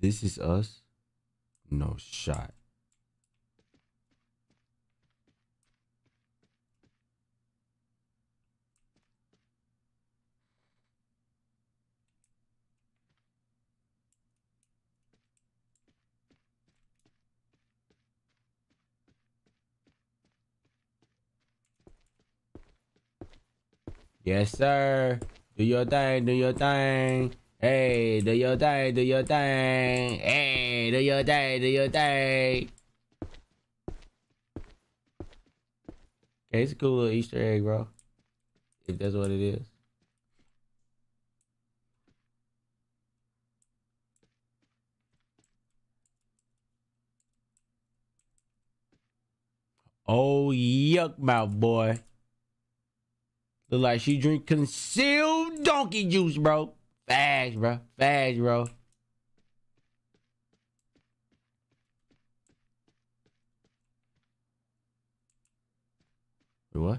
This is us? No shot. Yes, sir. Do your thing, do your thing. Hey, do your thing, do your thing. Hey, do your thing, do your thing. Okay, it's a cool little Easter egg, bro. If that's what it is. Oh, yuck, my boy. Look like she drink concealed donkey juice, bro. Fags, bro. Fags, bro. Wait, what?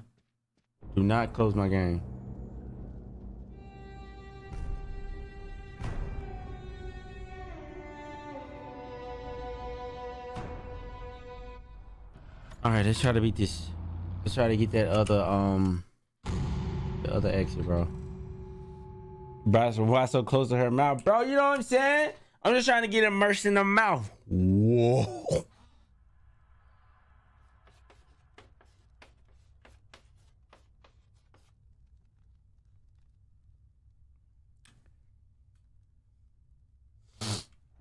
Do not close my game. All right, let's try to beat this. Let's try to get that other um, the other exit, bro. Bro, why so close to her mouth, bro? You know what I'm saying? I'm just trying to get immersed in the mouth. Whoa.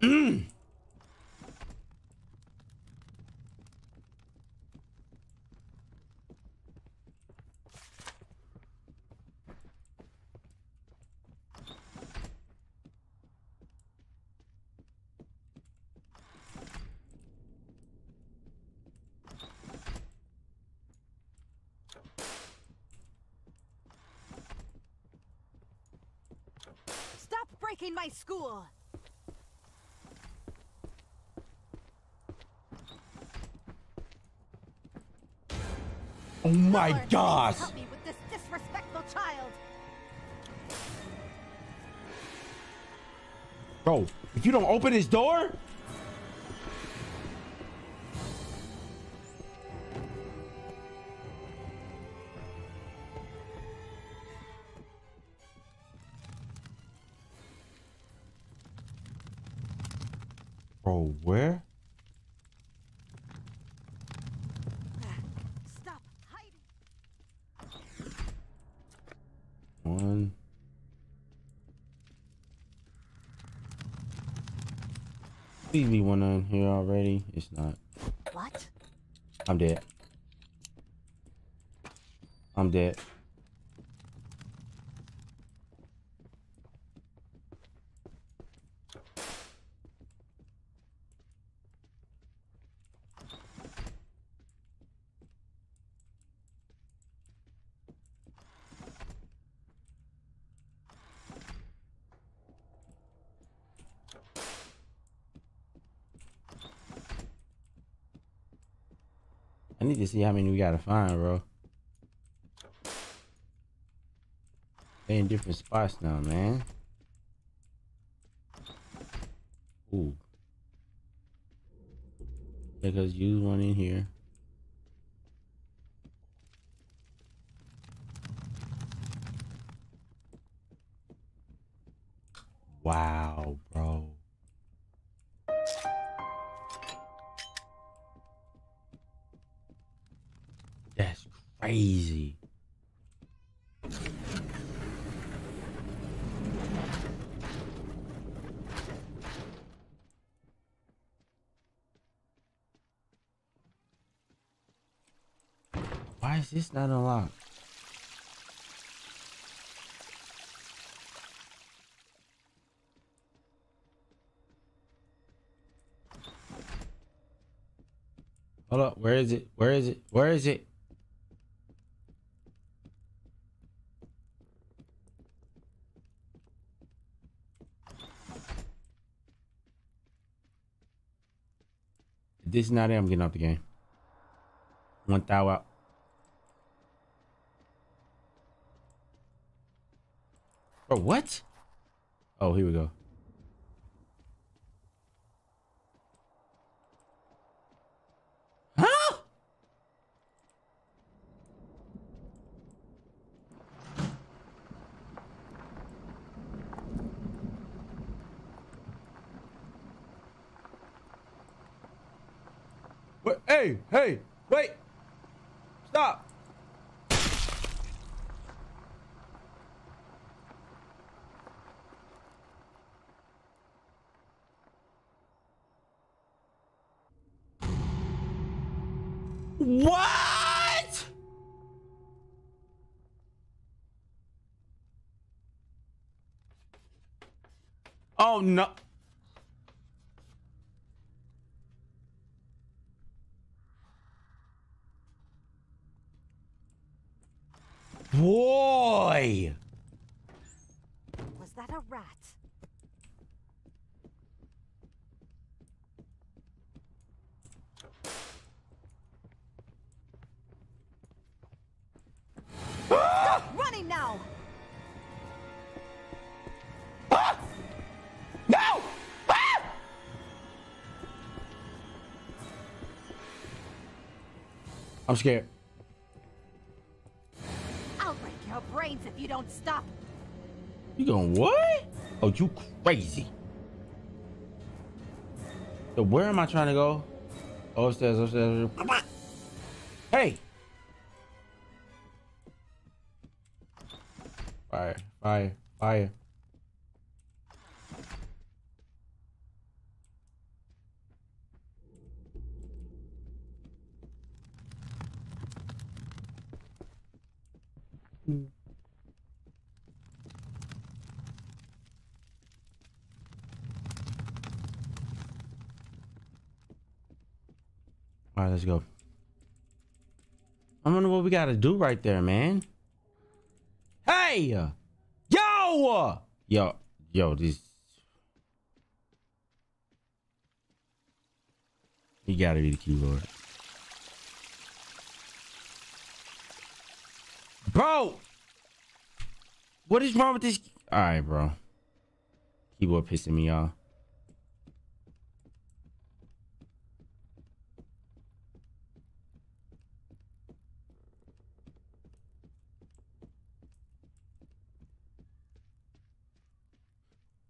Mm. Breaking my school. Oh my Lord, gosh. Help me with this disrespectful child. Bro, if you don't open his door. Bro, where? Stop hiding. One. Please be one on here already. It's not. What? I'm dead. I'm dead. I need to see how many we gotta find, bro. They in different spots now, man. Ooh. Let us use one in here. Wow, bro. That's crazy. Why is this not unlocked? Hold up, where is it? Where is it? Where is it? this is not it, I'm getting out the game. One thou out. Bro, what? Oh, here we go. Huh? Wait, hey, hey, wait. Stop. What? Oh no. Boy. Was that a rat? Now. Ah! No! Ah! I'm scared. I'll break your brains if you don't stop. You going what? Oh, you crazy. So where am I trying to go? Oh, upstairs, upstairs. Hey. Fire, fire, fire. Mm. All right, let's go. I wonder what we gotta do right there, man. Yo, yo, yo, this, you gotta be the keyboard, bro. What is wrong with this? All right, bro, keyboard pissing me off.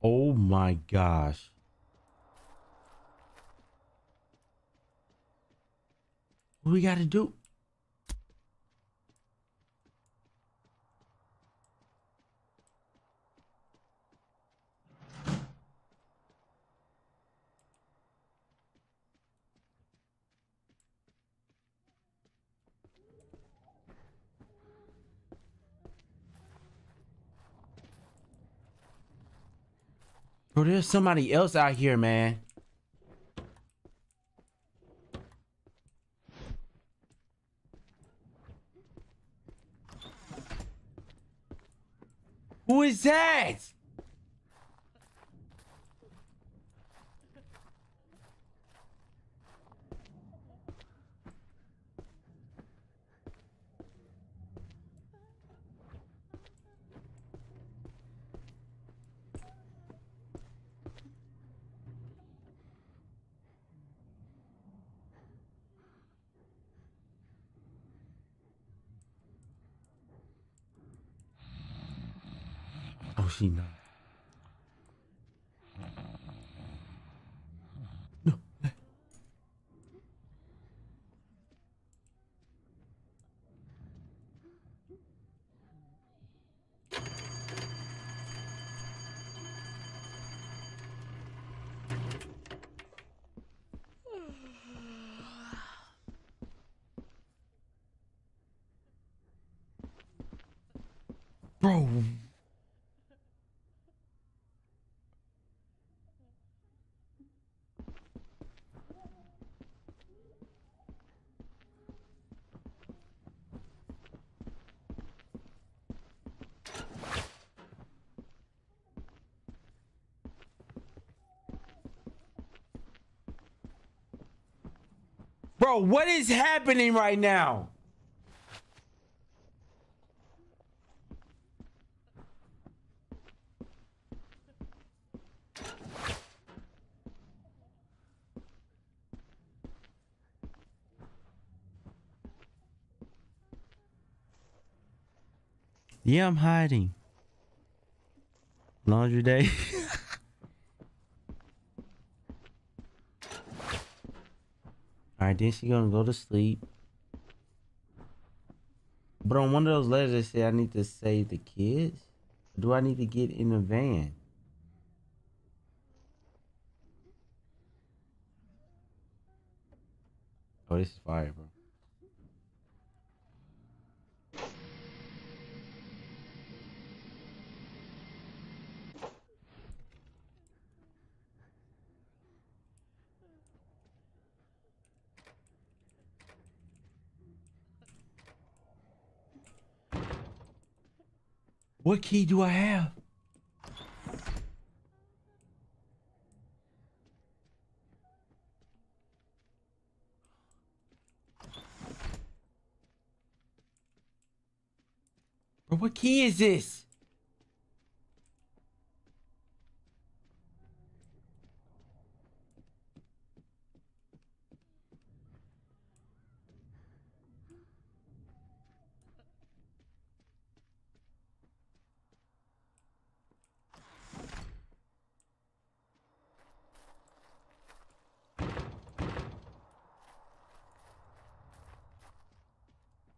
Oh my gosh. What we gotta do? Bro, there's somebody else out here, man. Who is that? Oh, she not. No. Bro. Bro, what is happening right now? Yeah, I'm hiding. Laundry day. Alright, then she gonna go to sleep. But on one of those letters, it said I need to save the kids. Or do I need to get in the van? Oh, this is fire, bro. What key do I have? Bro, what key is this?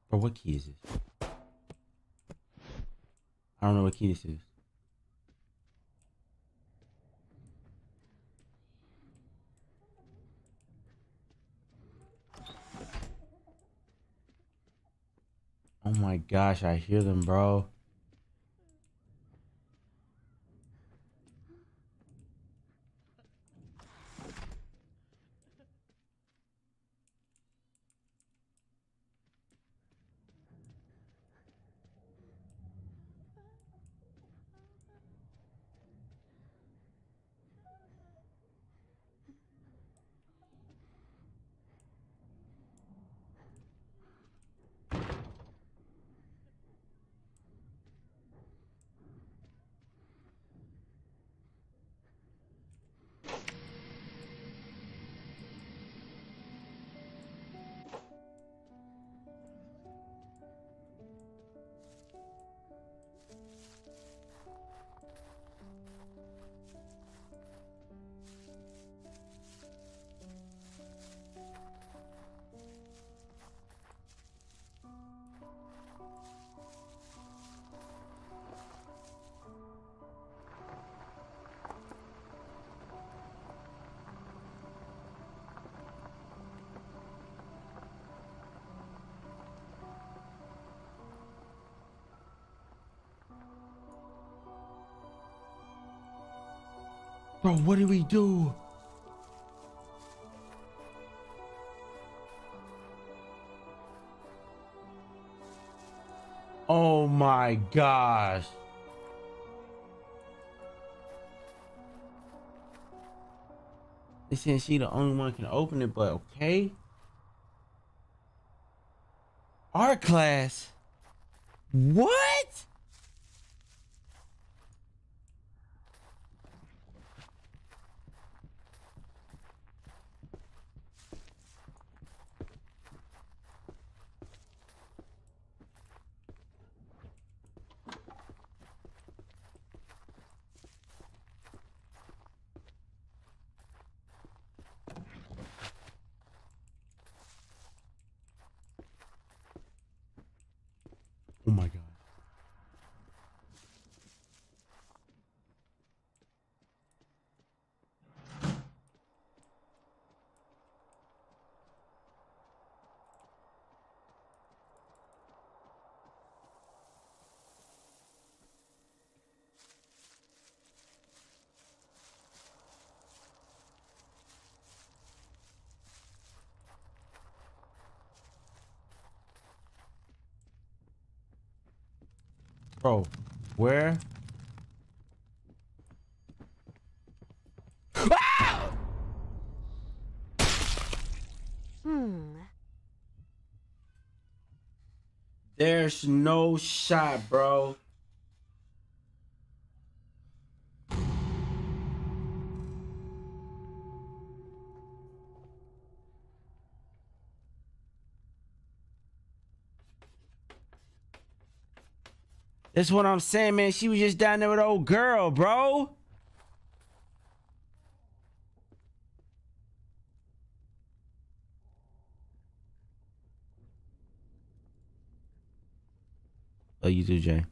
What key is this? I don't know what key this is. Oh my gosh, I hear them, bro. Bro, what do we do? Oh my gosh. They said she the only one can open it, but okay. Art class. What? Oh my God. Bro, where? Ah! Hmm. There's no shot, bro. That's what I'm saying, man. She was just down there with old girl, bro. Oh, you do, Jay.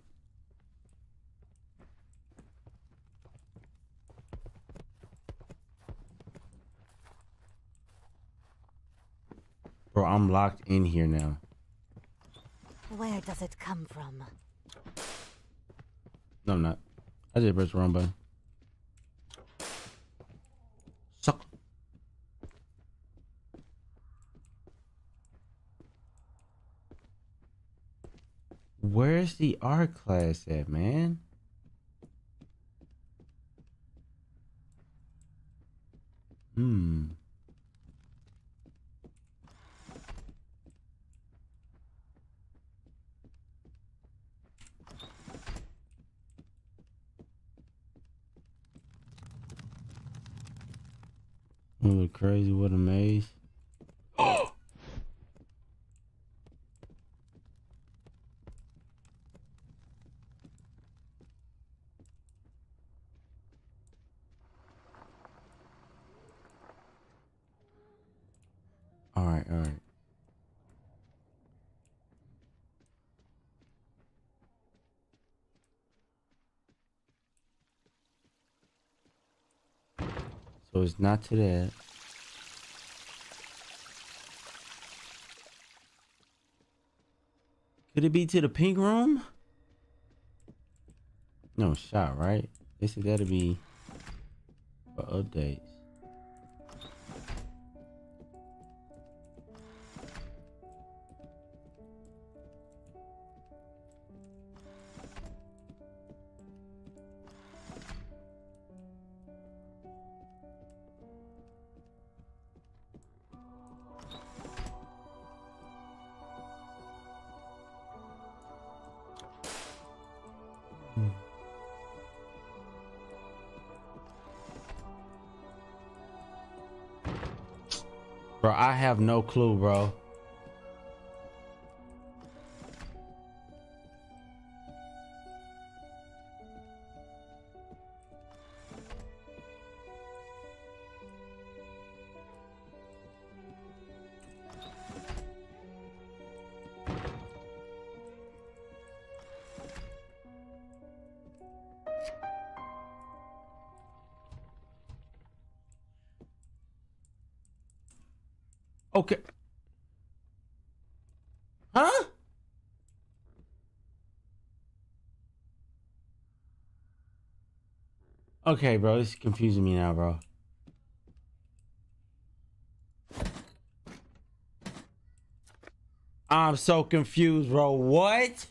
Bro, I'm locked in here now. Where does it come from? No, I'm not. I just pressed the wrong button. Suck. Where's the art class at, man? Hmm. You look crazy, what a maze. Oh! All right, all right. So it's not to that. Could it be to the pink room? No shot, right? They said that'll be for updates. Bro, I have no clue, bro. Okay. Huh? Okay, bro, this is confusing me now, bro. I'm so confused, bro. What?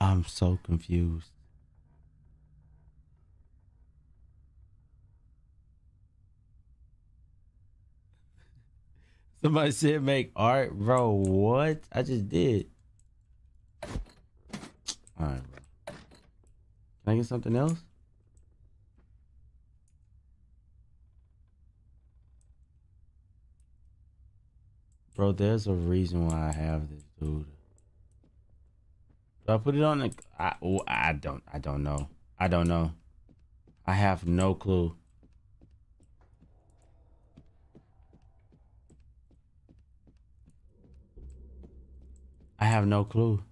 I'm so confused. Somebody said make art, bro. What? I just did. Alright, bro. Can I get something else? Bro, there's a reason why I have this dude. Do I put it on the, I, oh, I don't, I don't know. I don't know. I have no clue. I have no clue.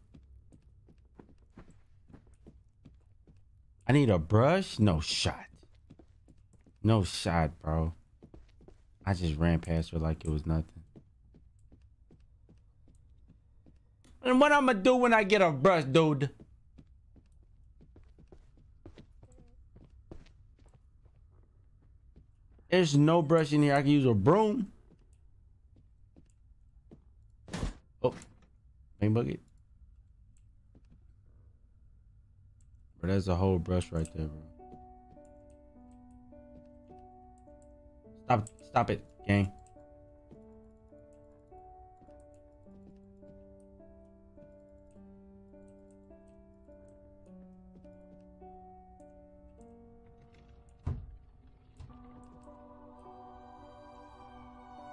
I need a brush? No shot. No shot, bro. I just ran past her like it was nothing. And what I'm gonna do when I get a brush, dude? There's no brush in here. I can use a broom. Oh, main bucket. Bro, that's a whole brush right there, bro. Stop, stop it, gang.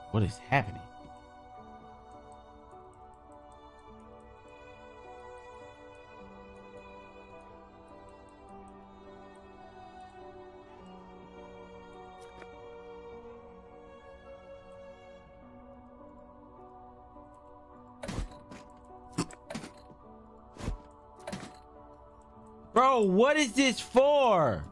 What is happening? Bro, what is this for?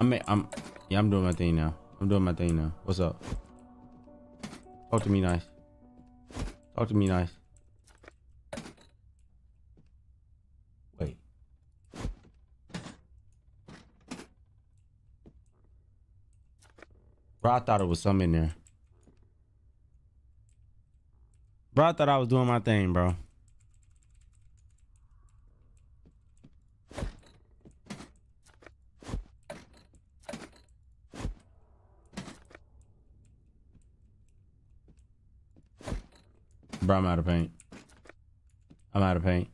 I'm, I'm, yeah, I'm doing my thing now. I'm doing my thing now. What's up? Talk to me nice. Talk to me nice. Wait. Bro, I thought it was something in there. Bro, I thought I was doing my thing, bro. Bro, I'm out of paint. I'm out of paint.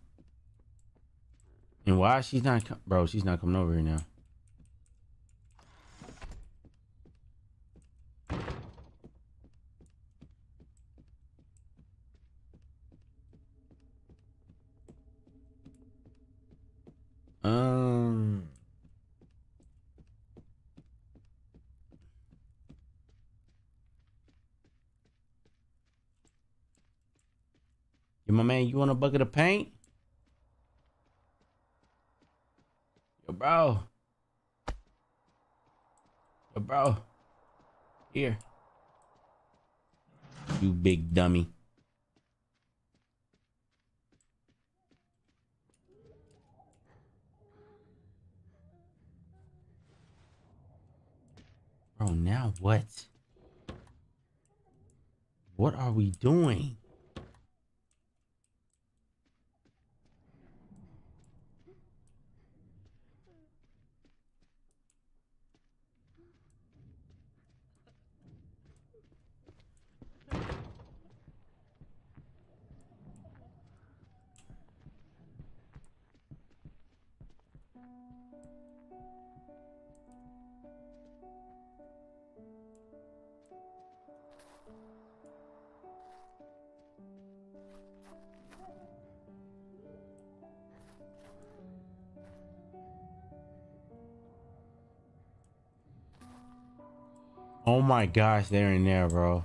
And why she's not, bro, she's not coming over here now. Um, yeah, my man, you want a bucket of paint? Yo, bro. Yo, bro. Here. You big dummy. Bro, now what? What are we doing? Oh my gosh, they're in there, bro.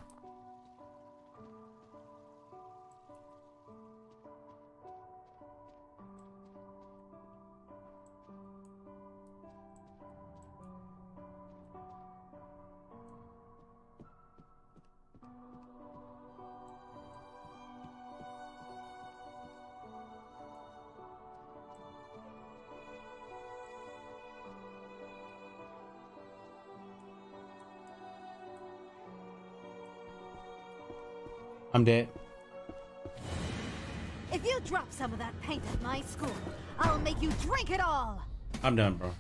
I'm dead. If you drop some of that paint at my school, I'll make you drink it all. I'm done, bro.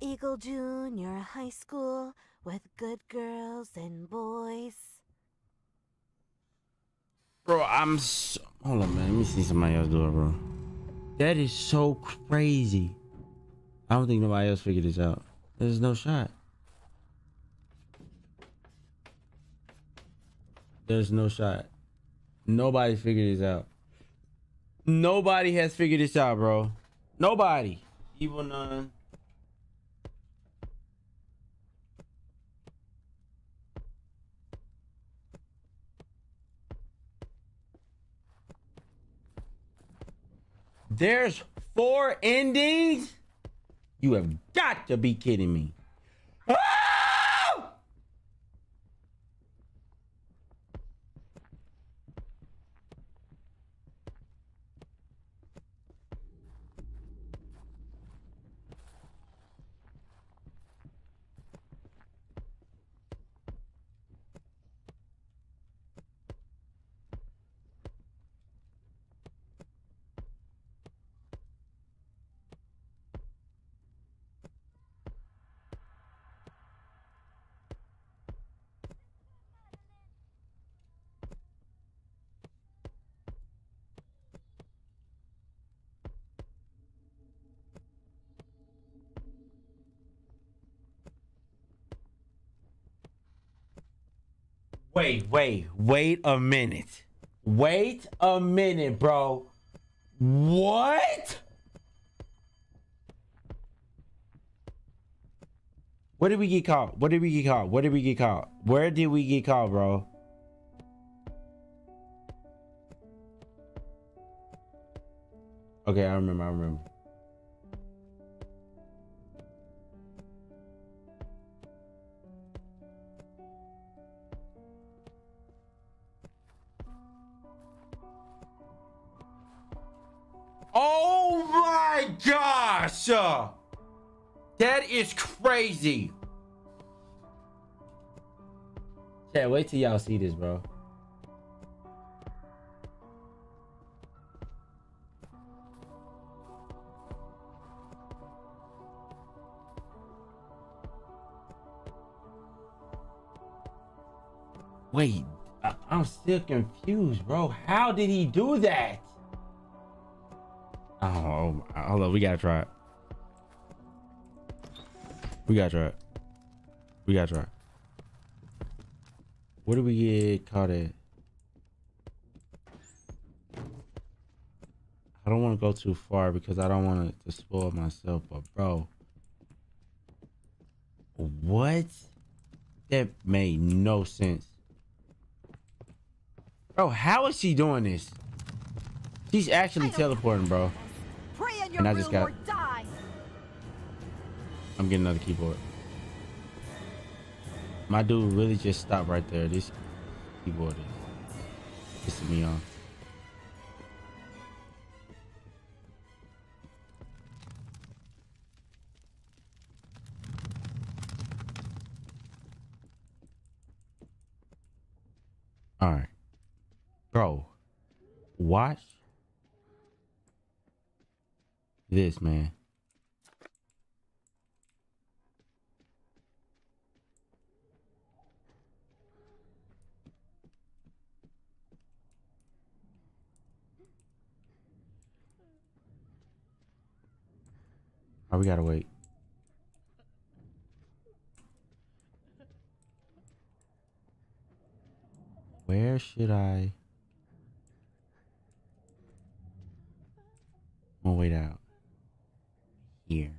Eagle Junior High School with good girls and boys. Bro, I'm so... Hold on, man. Let me see somebody else do it, bro. That is so crazy. I don't think nobody else figured this out. There's no shot. There's no shot. Nobody figured this out. Nobody has figured this out, bro. Nobody. Evil Nun. There's four endings? You have got to be kidding me. Wait, wait, wait a minute. Wait a minute, bro. What? What did we get caught? What did we get caught? What did we get caught? Where did we get caught, bro? Okay, I remember, I remember. Oh my gosh! That is crazy. Chat, wait till y'all see this, bro. Wait, I I'm still confused, bro. How did he do that? Oh, hold on, we gotta try it. We gotta try it. We gotta try it. What did we get caught at? I don't want to go too far because I don't want to spoil myself, but bro. What? That made no sense. Bro, how is she doing this? She's actually teleporting, bro. And I just got... I'm getting another keyboard. My dude really just stopped right there. This keyboard is pissing me off. All right, bro, watch this, man. Oh, we gotta wait. Where should I? I'm gonna wait out here.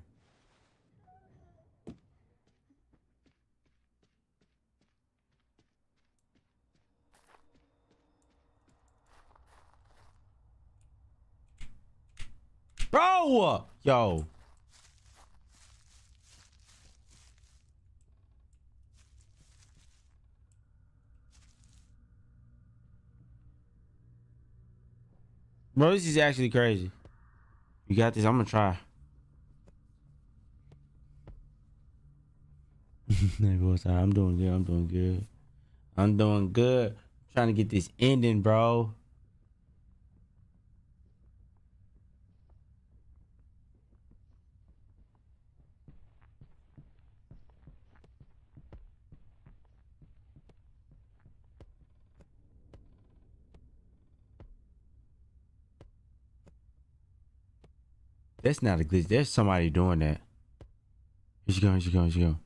Bro! Yo. Bro, this is actually crazy. You got this. I'm gonna try. I'm doing good. I'm doing good. I'm doing good. I'm trying to get this ending, bro. That's not a glitch. There's somebody doing that. Here she go, here she go, here she go.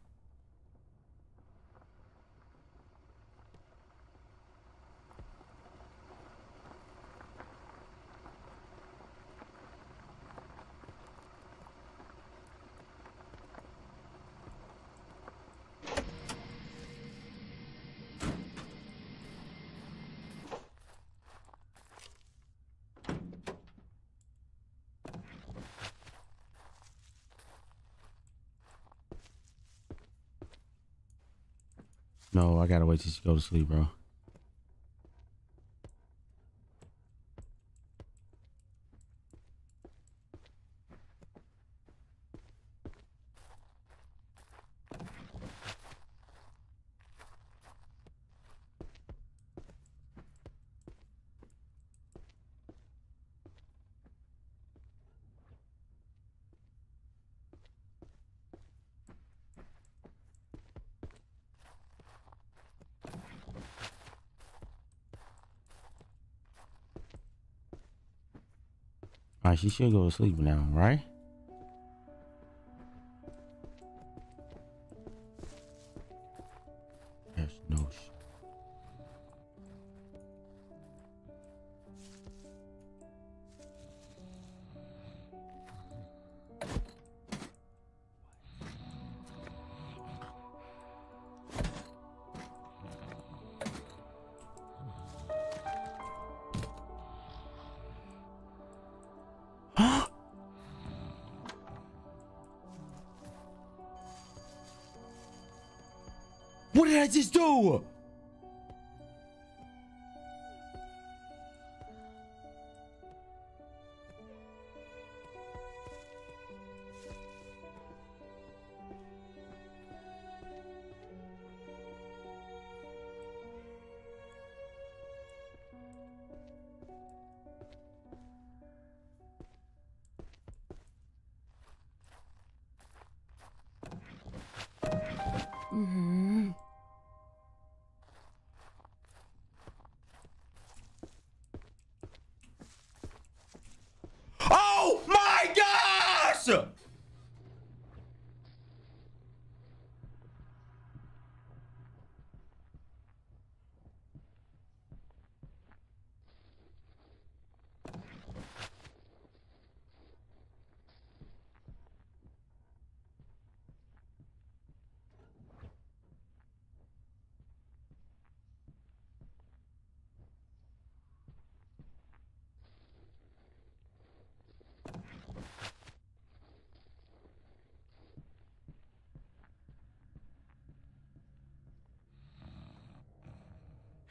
No, I gotta wait till she go to sleep, bro. All right, she should go to sleep now, right? There's no shit. did I just do? Mm-hmm. Oh my gosh!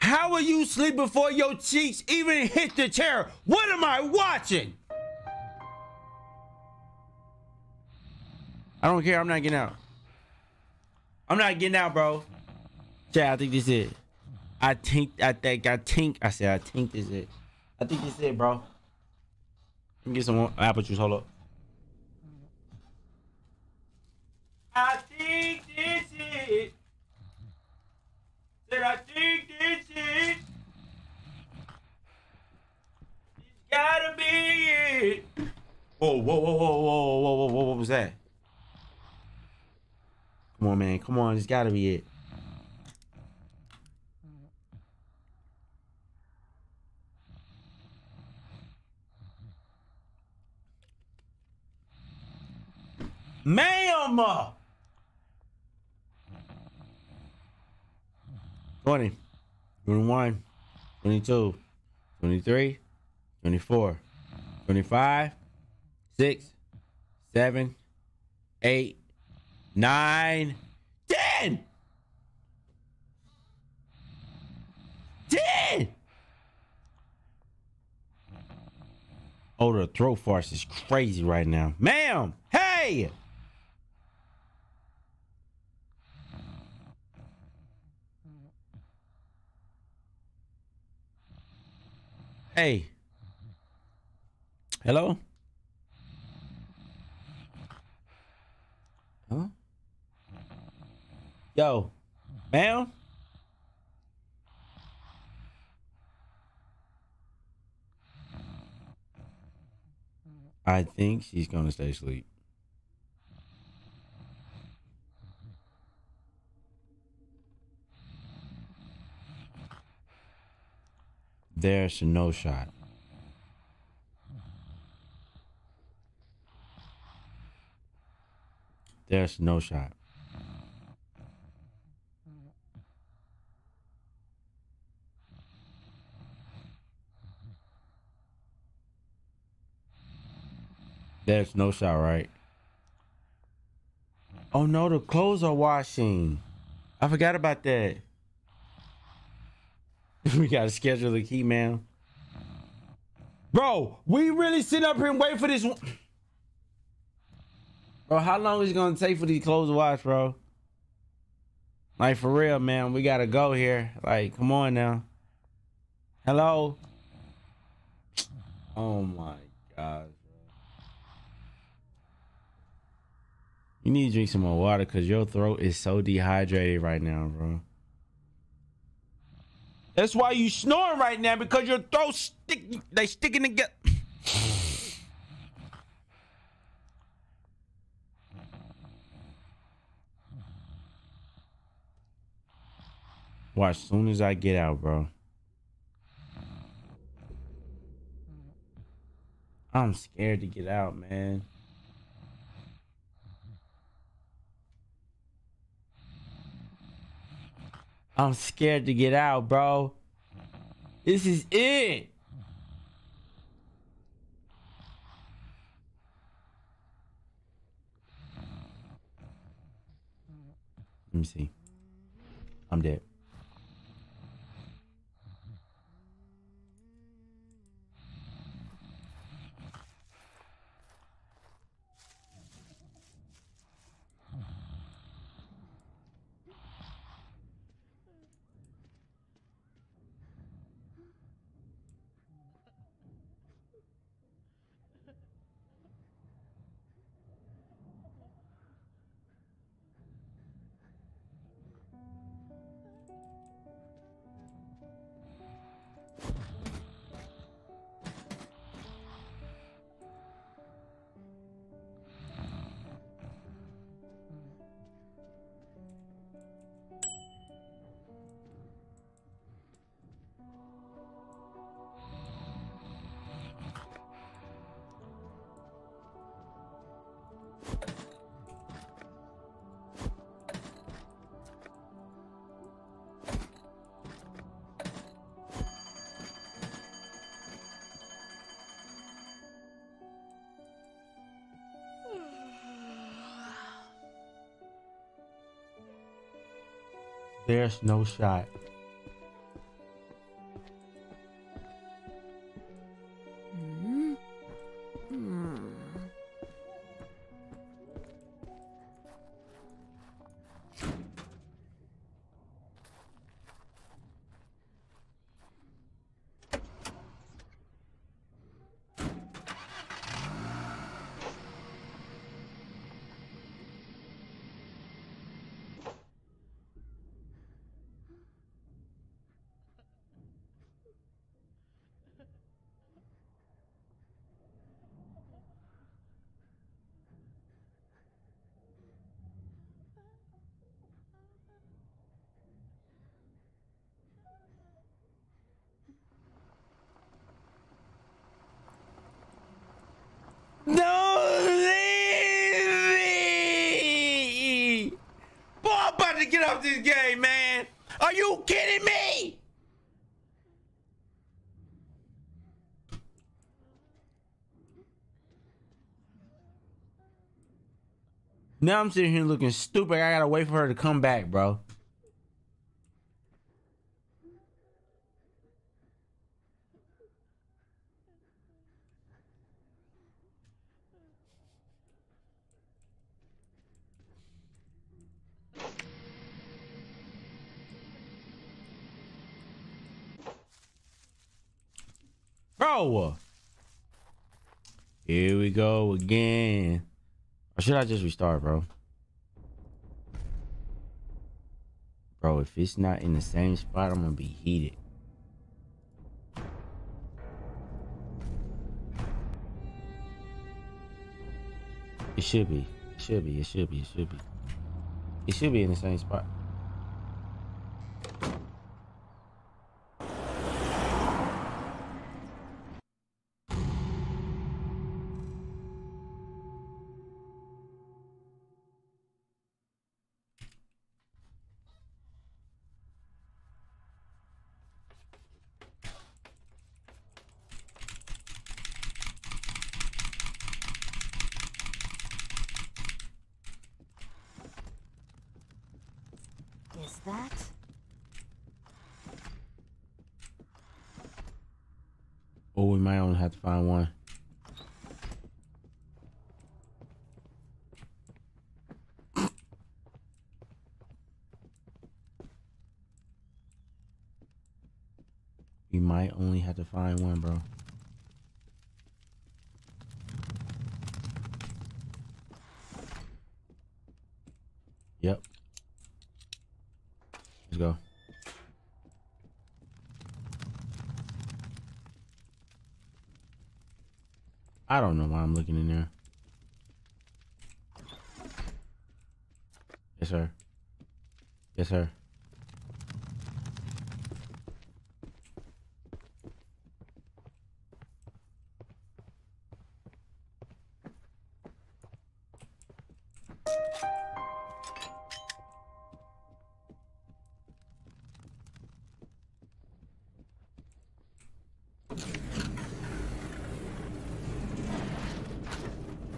How will you sleep before your cheeks even hit the chair? What am I watching? I don't care. I'm not getting out. I'm not getting out, bro. Yeah, I think this is it. I think, I think, I think, I said, I think this is it. I think this is it, bro. Let me get some more apple juice. Hold up. I think this is it. Said I think this is it. It's gotta be it. Whoa, whoa, whoa, whoa, whoa, whoa, whoa, whoa, what was that? Come on, man. Come on, it's gotta be it. Ma'am! twenty, twenty-one, twenty-two, twenty-three, twenty-four, twenty-five, twenty-six, twenty-seven, twenty-eight, twenty-nine, ten! ten! Oh, the throat farce is crazy right now. Ma'am! Hey! Hey. Hello? Huh? Yo. Ma'am? I think she's gonna stay asleep. There's no shot. There's no shot. There's no shot, right? Oh no, the clothes are washing. I forgot about that. We gotta schedule the key, man. Bro, we really sit up here and wait for this one. Bro, how long is it gonna take for these clothes to wash, bro? Like, for real, man. We gotta go here. Like, come on now. Hello? Oh my God, bro. You need to drink some more water because your throat is so dehydrated right now, bro. That's why you snoring right now, because your throat stick, they sticking together. Watch, as soon as I get out, bro. I'm scared to get out, man. I'm scared to get out, bro. This is it. Let me see. I'm dead. There's no shot. Mm-hmm. Mm. Get off this game, man. Are you kidding me? Now I'm sitting here looking stupid. I gotta wait for her to come back, bro. Bro, here we go again. Or should I just restart, bro? Bro, if it's not in the same spot, I'm gonna be heated. It should be. It should be. It should be. It should be. It should be in the same spot. That? Oh, we might only have to find one. We might only have to find one, bro. Yep. Let's go. I don't know why I'm looking in there. Yes, sir. Yes, sir.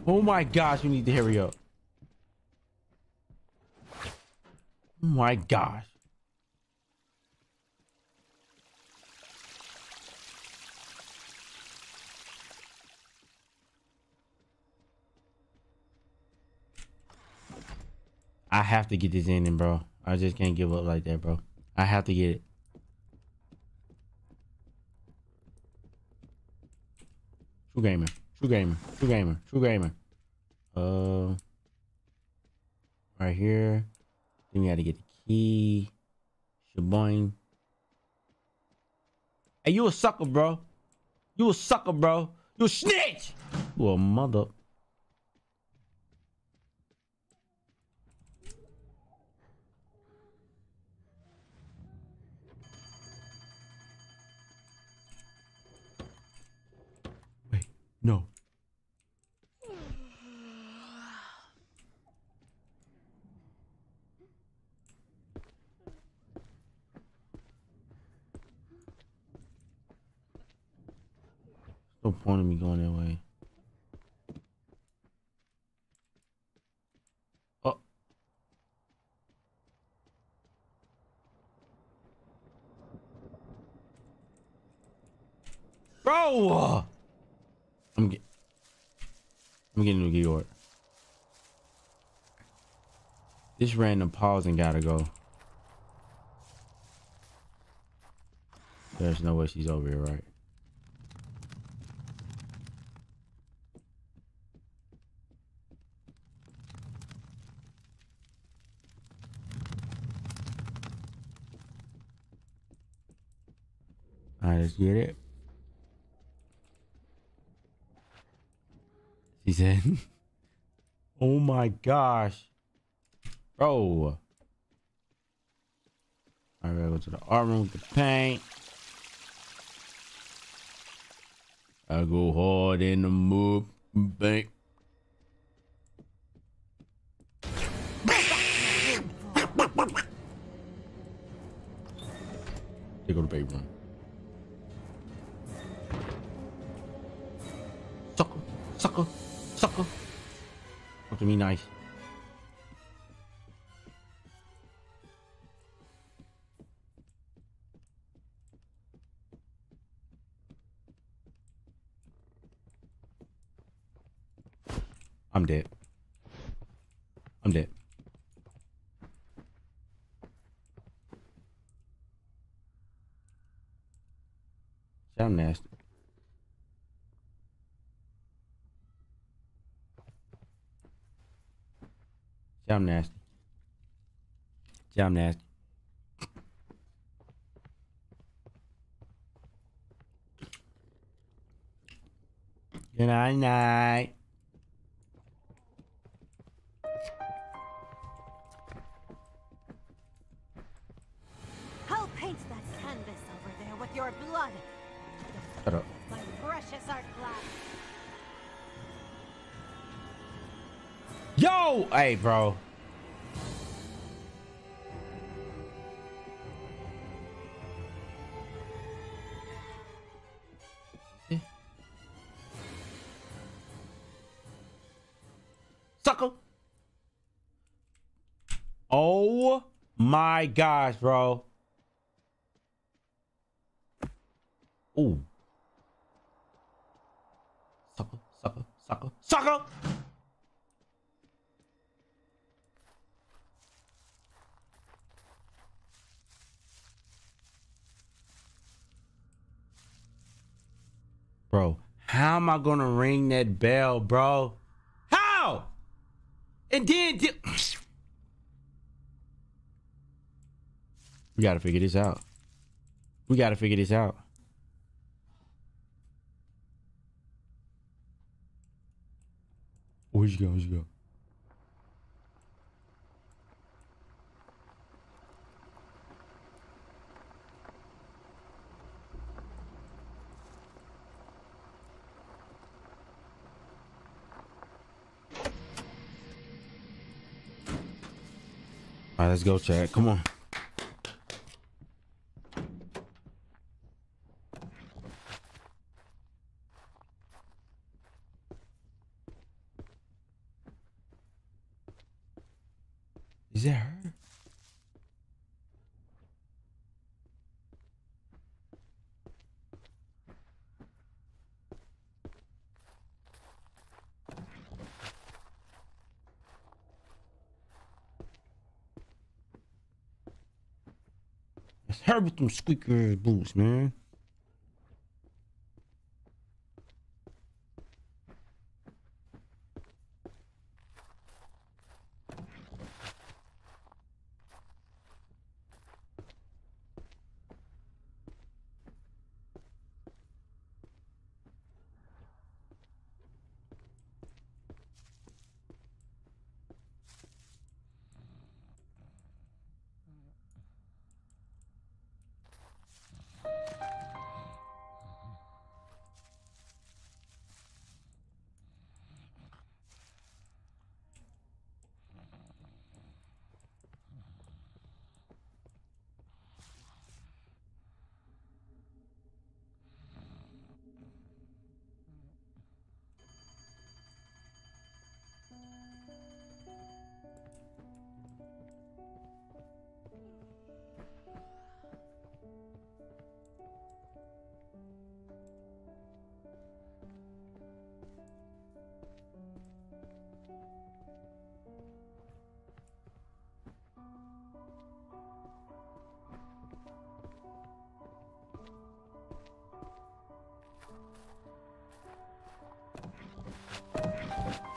Oh my gosh, we need to hurry up. Oh my gosh. I have to get this ending, bro. I just can't give up like that, bro. I have to get it. True gamer. True gamer. True gamer. True gamer. Uh, right here. Then we gotta get the key. Shaboing. Hey, you a sucker, bro. You a sucker, bro. You a snitch. You a mother. Wait, no. No point in me going that way. Oh. Bro! I'm get I'm getting to Georg. This random pause and gotta go. There's no way she's over here, right? Let's get it. She said, oh my gosh, bro. All right, go to the art room with the paint. I go hard in the move bank. They go to the bedroom. Sucker, sucker. Talk to me nice. I'm dead. I'm dead. Sound nasty. I'm nasty. Yeah, I'm nasty. Good night, night. Hell paints that canvas over there with your blood. Shut up. My precious art glass. Yo! Hey, bro. Yeah. Sucker! Oh my gosh, bro. Ooh. Sucker, sucker, sucker, sucker! Bro, how am I gonna ring that bell, bro? How? And then we gotta figure this out. We gotta figure this out. Where'd you go? Where'd you go? All right, let's go, Chad. Come on. Is that her? Terrible with them squeaker boots, man.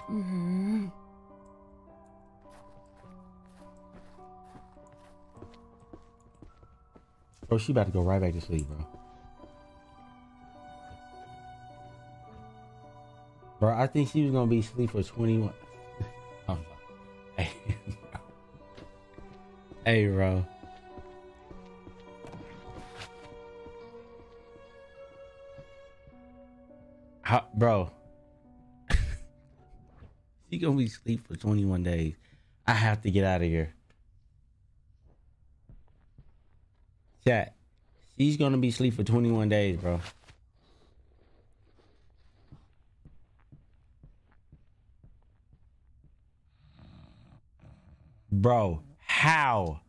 Mm-hmm. Oh, she about to go right back to sleep, bro. Bro, I think she was gonna be asleep for twenty-one. Oh, hey, bro. Hey, bro. How, bro? She gonna be asleep for twenty-one days. I have to get out of here. Chat. She's gonna be asleep for twenty-one days, bro. Bro, how?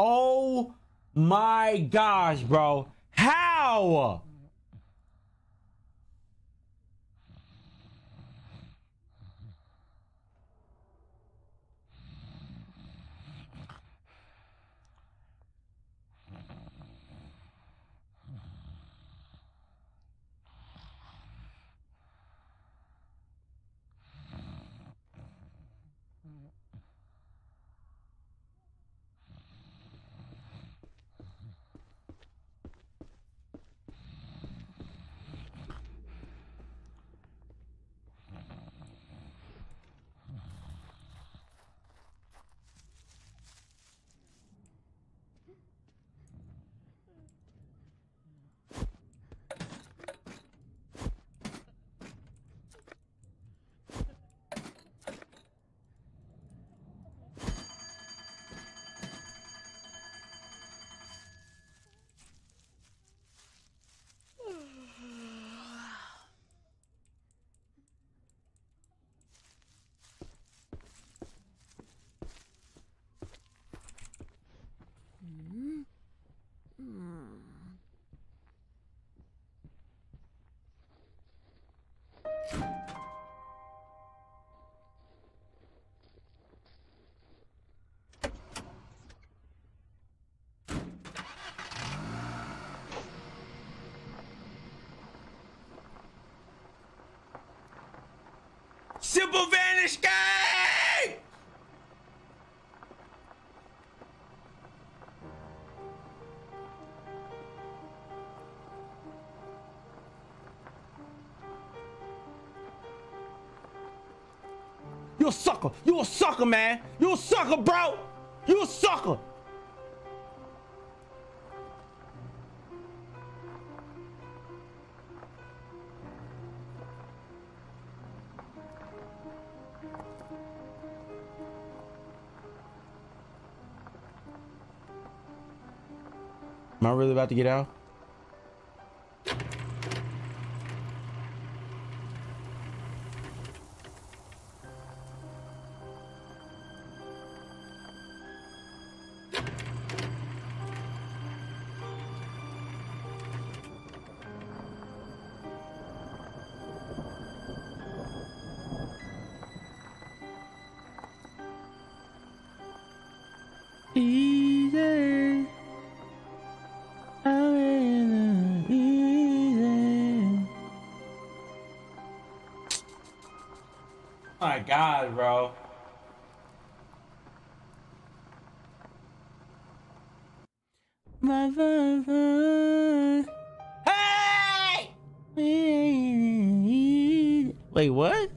Oh my gosh, bro. How? Simple vanish game! You a sucker! You a sucker, man! You a sucker, bro! You a sucker! Am I really about to get out? my god, bro. Hey! Wait, what?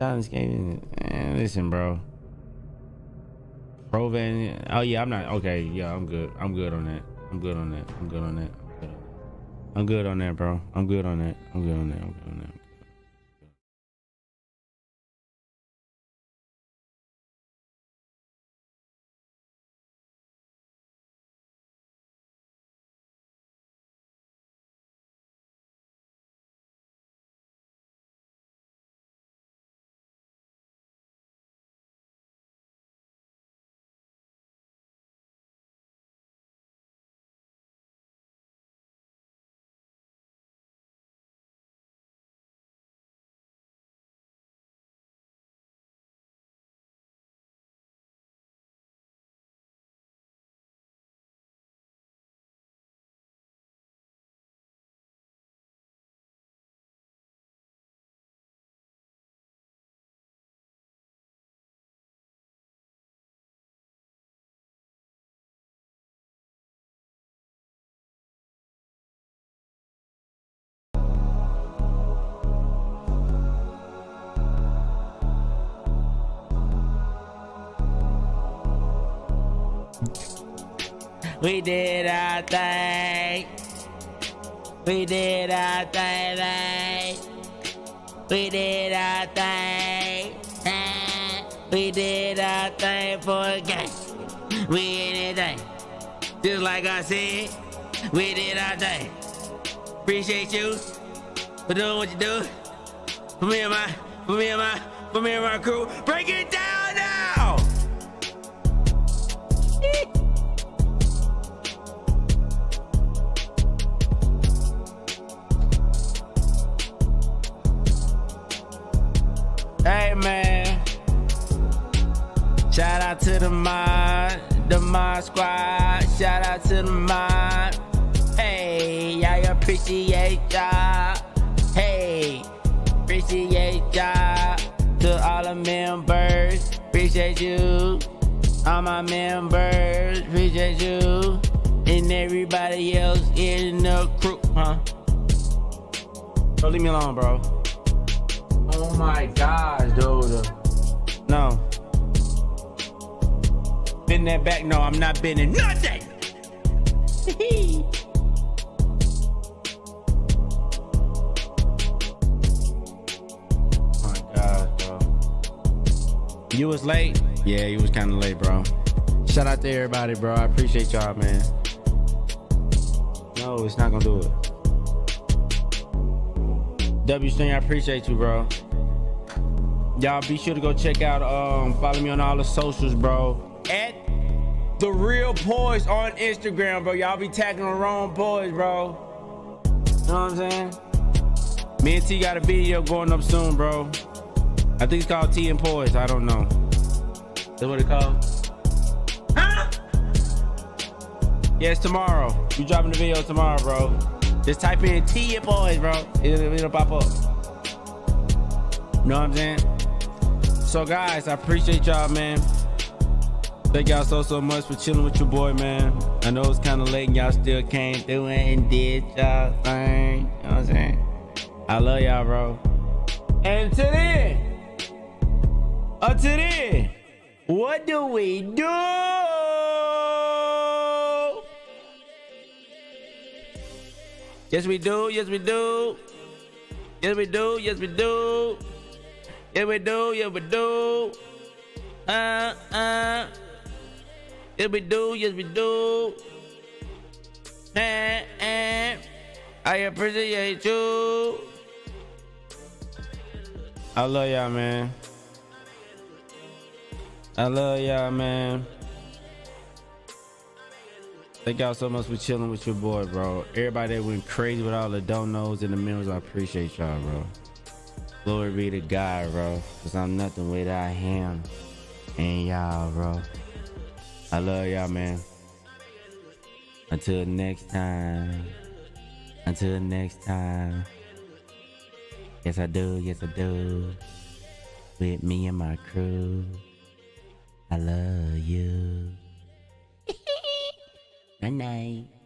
Silence game. Man, listen, bro. Proven. Oh yeah, I'm not. Okay, yeah, I'm good. I'm good on that. I'm good on that. I'm good on that. I'm good on that, bro. I'm good on that. I'm good on that. I'm good on that. We did our thing. We did our thing. We did our thing. We did our thing for a game. We anything. Just like I said, we did our thing. Appreciate you for doing what you do. For me and my, for me and my, for me and my crew. Break it down now. Hey man, shout out to the mod, the mod squad, shout out to the mod. Hey, I appreciate y'all. Hey, appreciate y'all. To all the members, appreciate you. All my members, appreciate you. And everybody else in the crew, huh? Don't leave me alone, bro. Oh my gosh, dude. No. Bend that back. No, I'm not bending nothing. Oh my gosh, bro. You was late? Yeah, you was kind of late, bro. Shout out to everybody, bro. I appreciate y'all, man. No, it's not going to do it. W Sting, I appreciate you, bro. Y'all be sure to go check out, um, follow me on all the socials, bro. At The Real Poised on Instagram, bro. Y'all be tagging the wrong boys, bro. Know what I'm saying? Me and T got a video going up soon, bro. I think it's called T and Poised. I don't know. That's what it called? Huh? Yeah, it's tomorrow. You dropping the video tomorrow, bro. Just type in T and Poised, bro. It'll, it'll pop up. Know what I'm saying? So, guys, I appreciate y'all, man. Thank y'all so, so much for chilling with your boy, man. I know it's kind of late and y'all still came through and did y'all thing. You know what I'm saying? I love y'all, bro. And to then, up to then, what do we do? Yes, we do. Yes, we do. Yes, we do. Yes, we do. Yes, we do. Yes, we do. Uh, uh. Yes, we do. Yes, we do. And, and I appreciate you. I love y'all, man. I love y'all, man. Thank y'all so much for chilling with your boy, bro. Everybody that went crazy with all the don't-knows and the members, I appreciate y'all, bro. Glory be to God, bro. Because I'm nothing without him and y'all, bro. I love y'all, man. Until next time. Until next time. Yes, I do. Yes, I do. With me and my crew. I love you. Good night.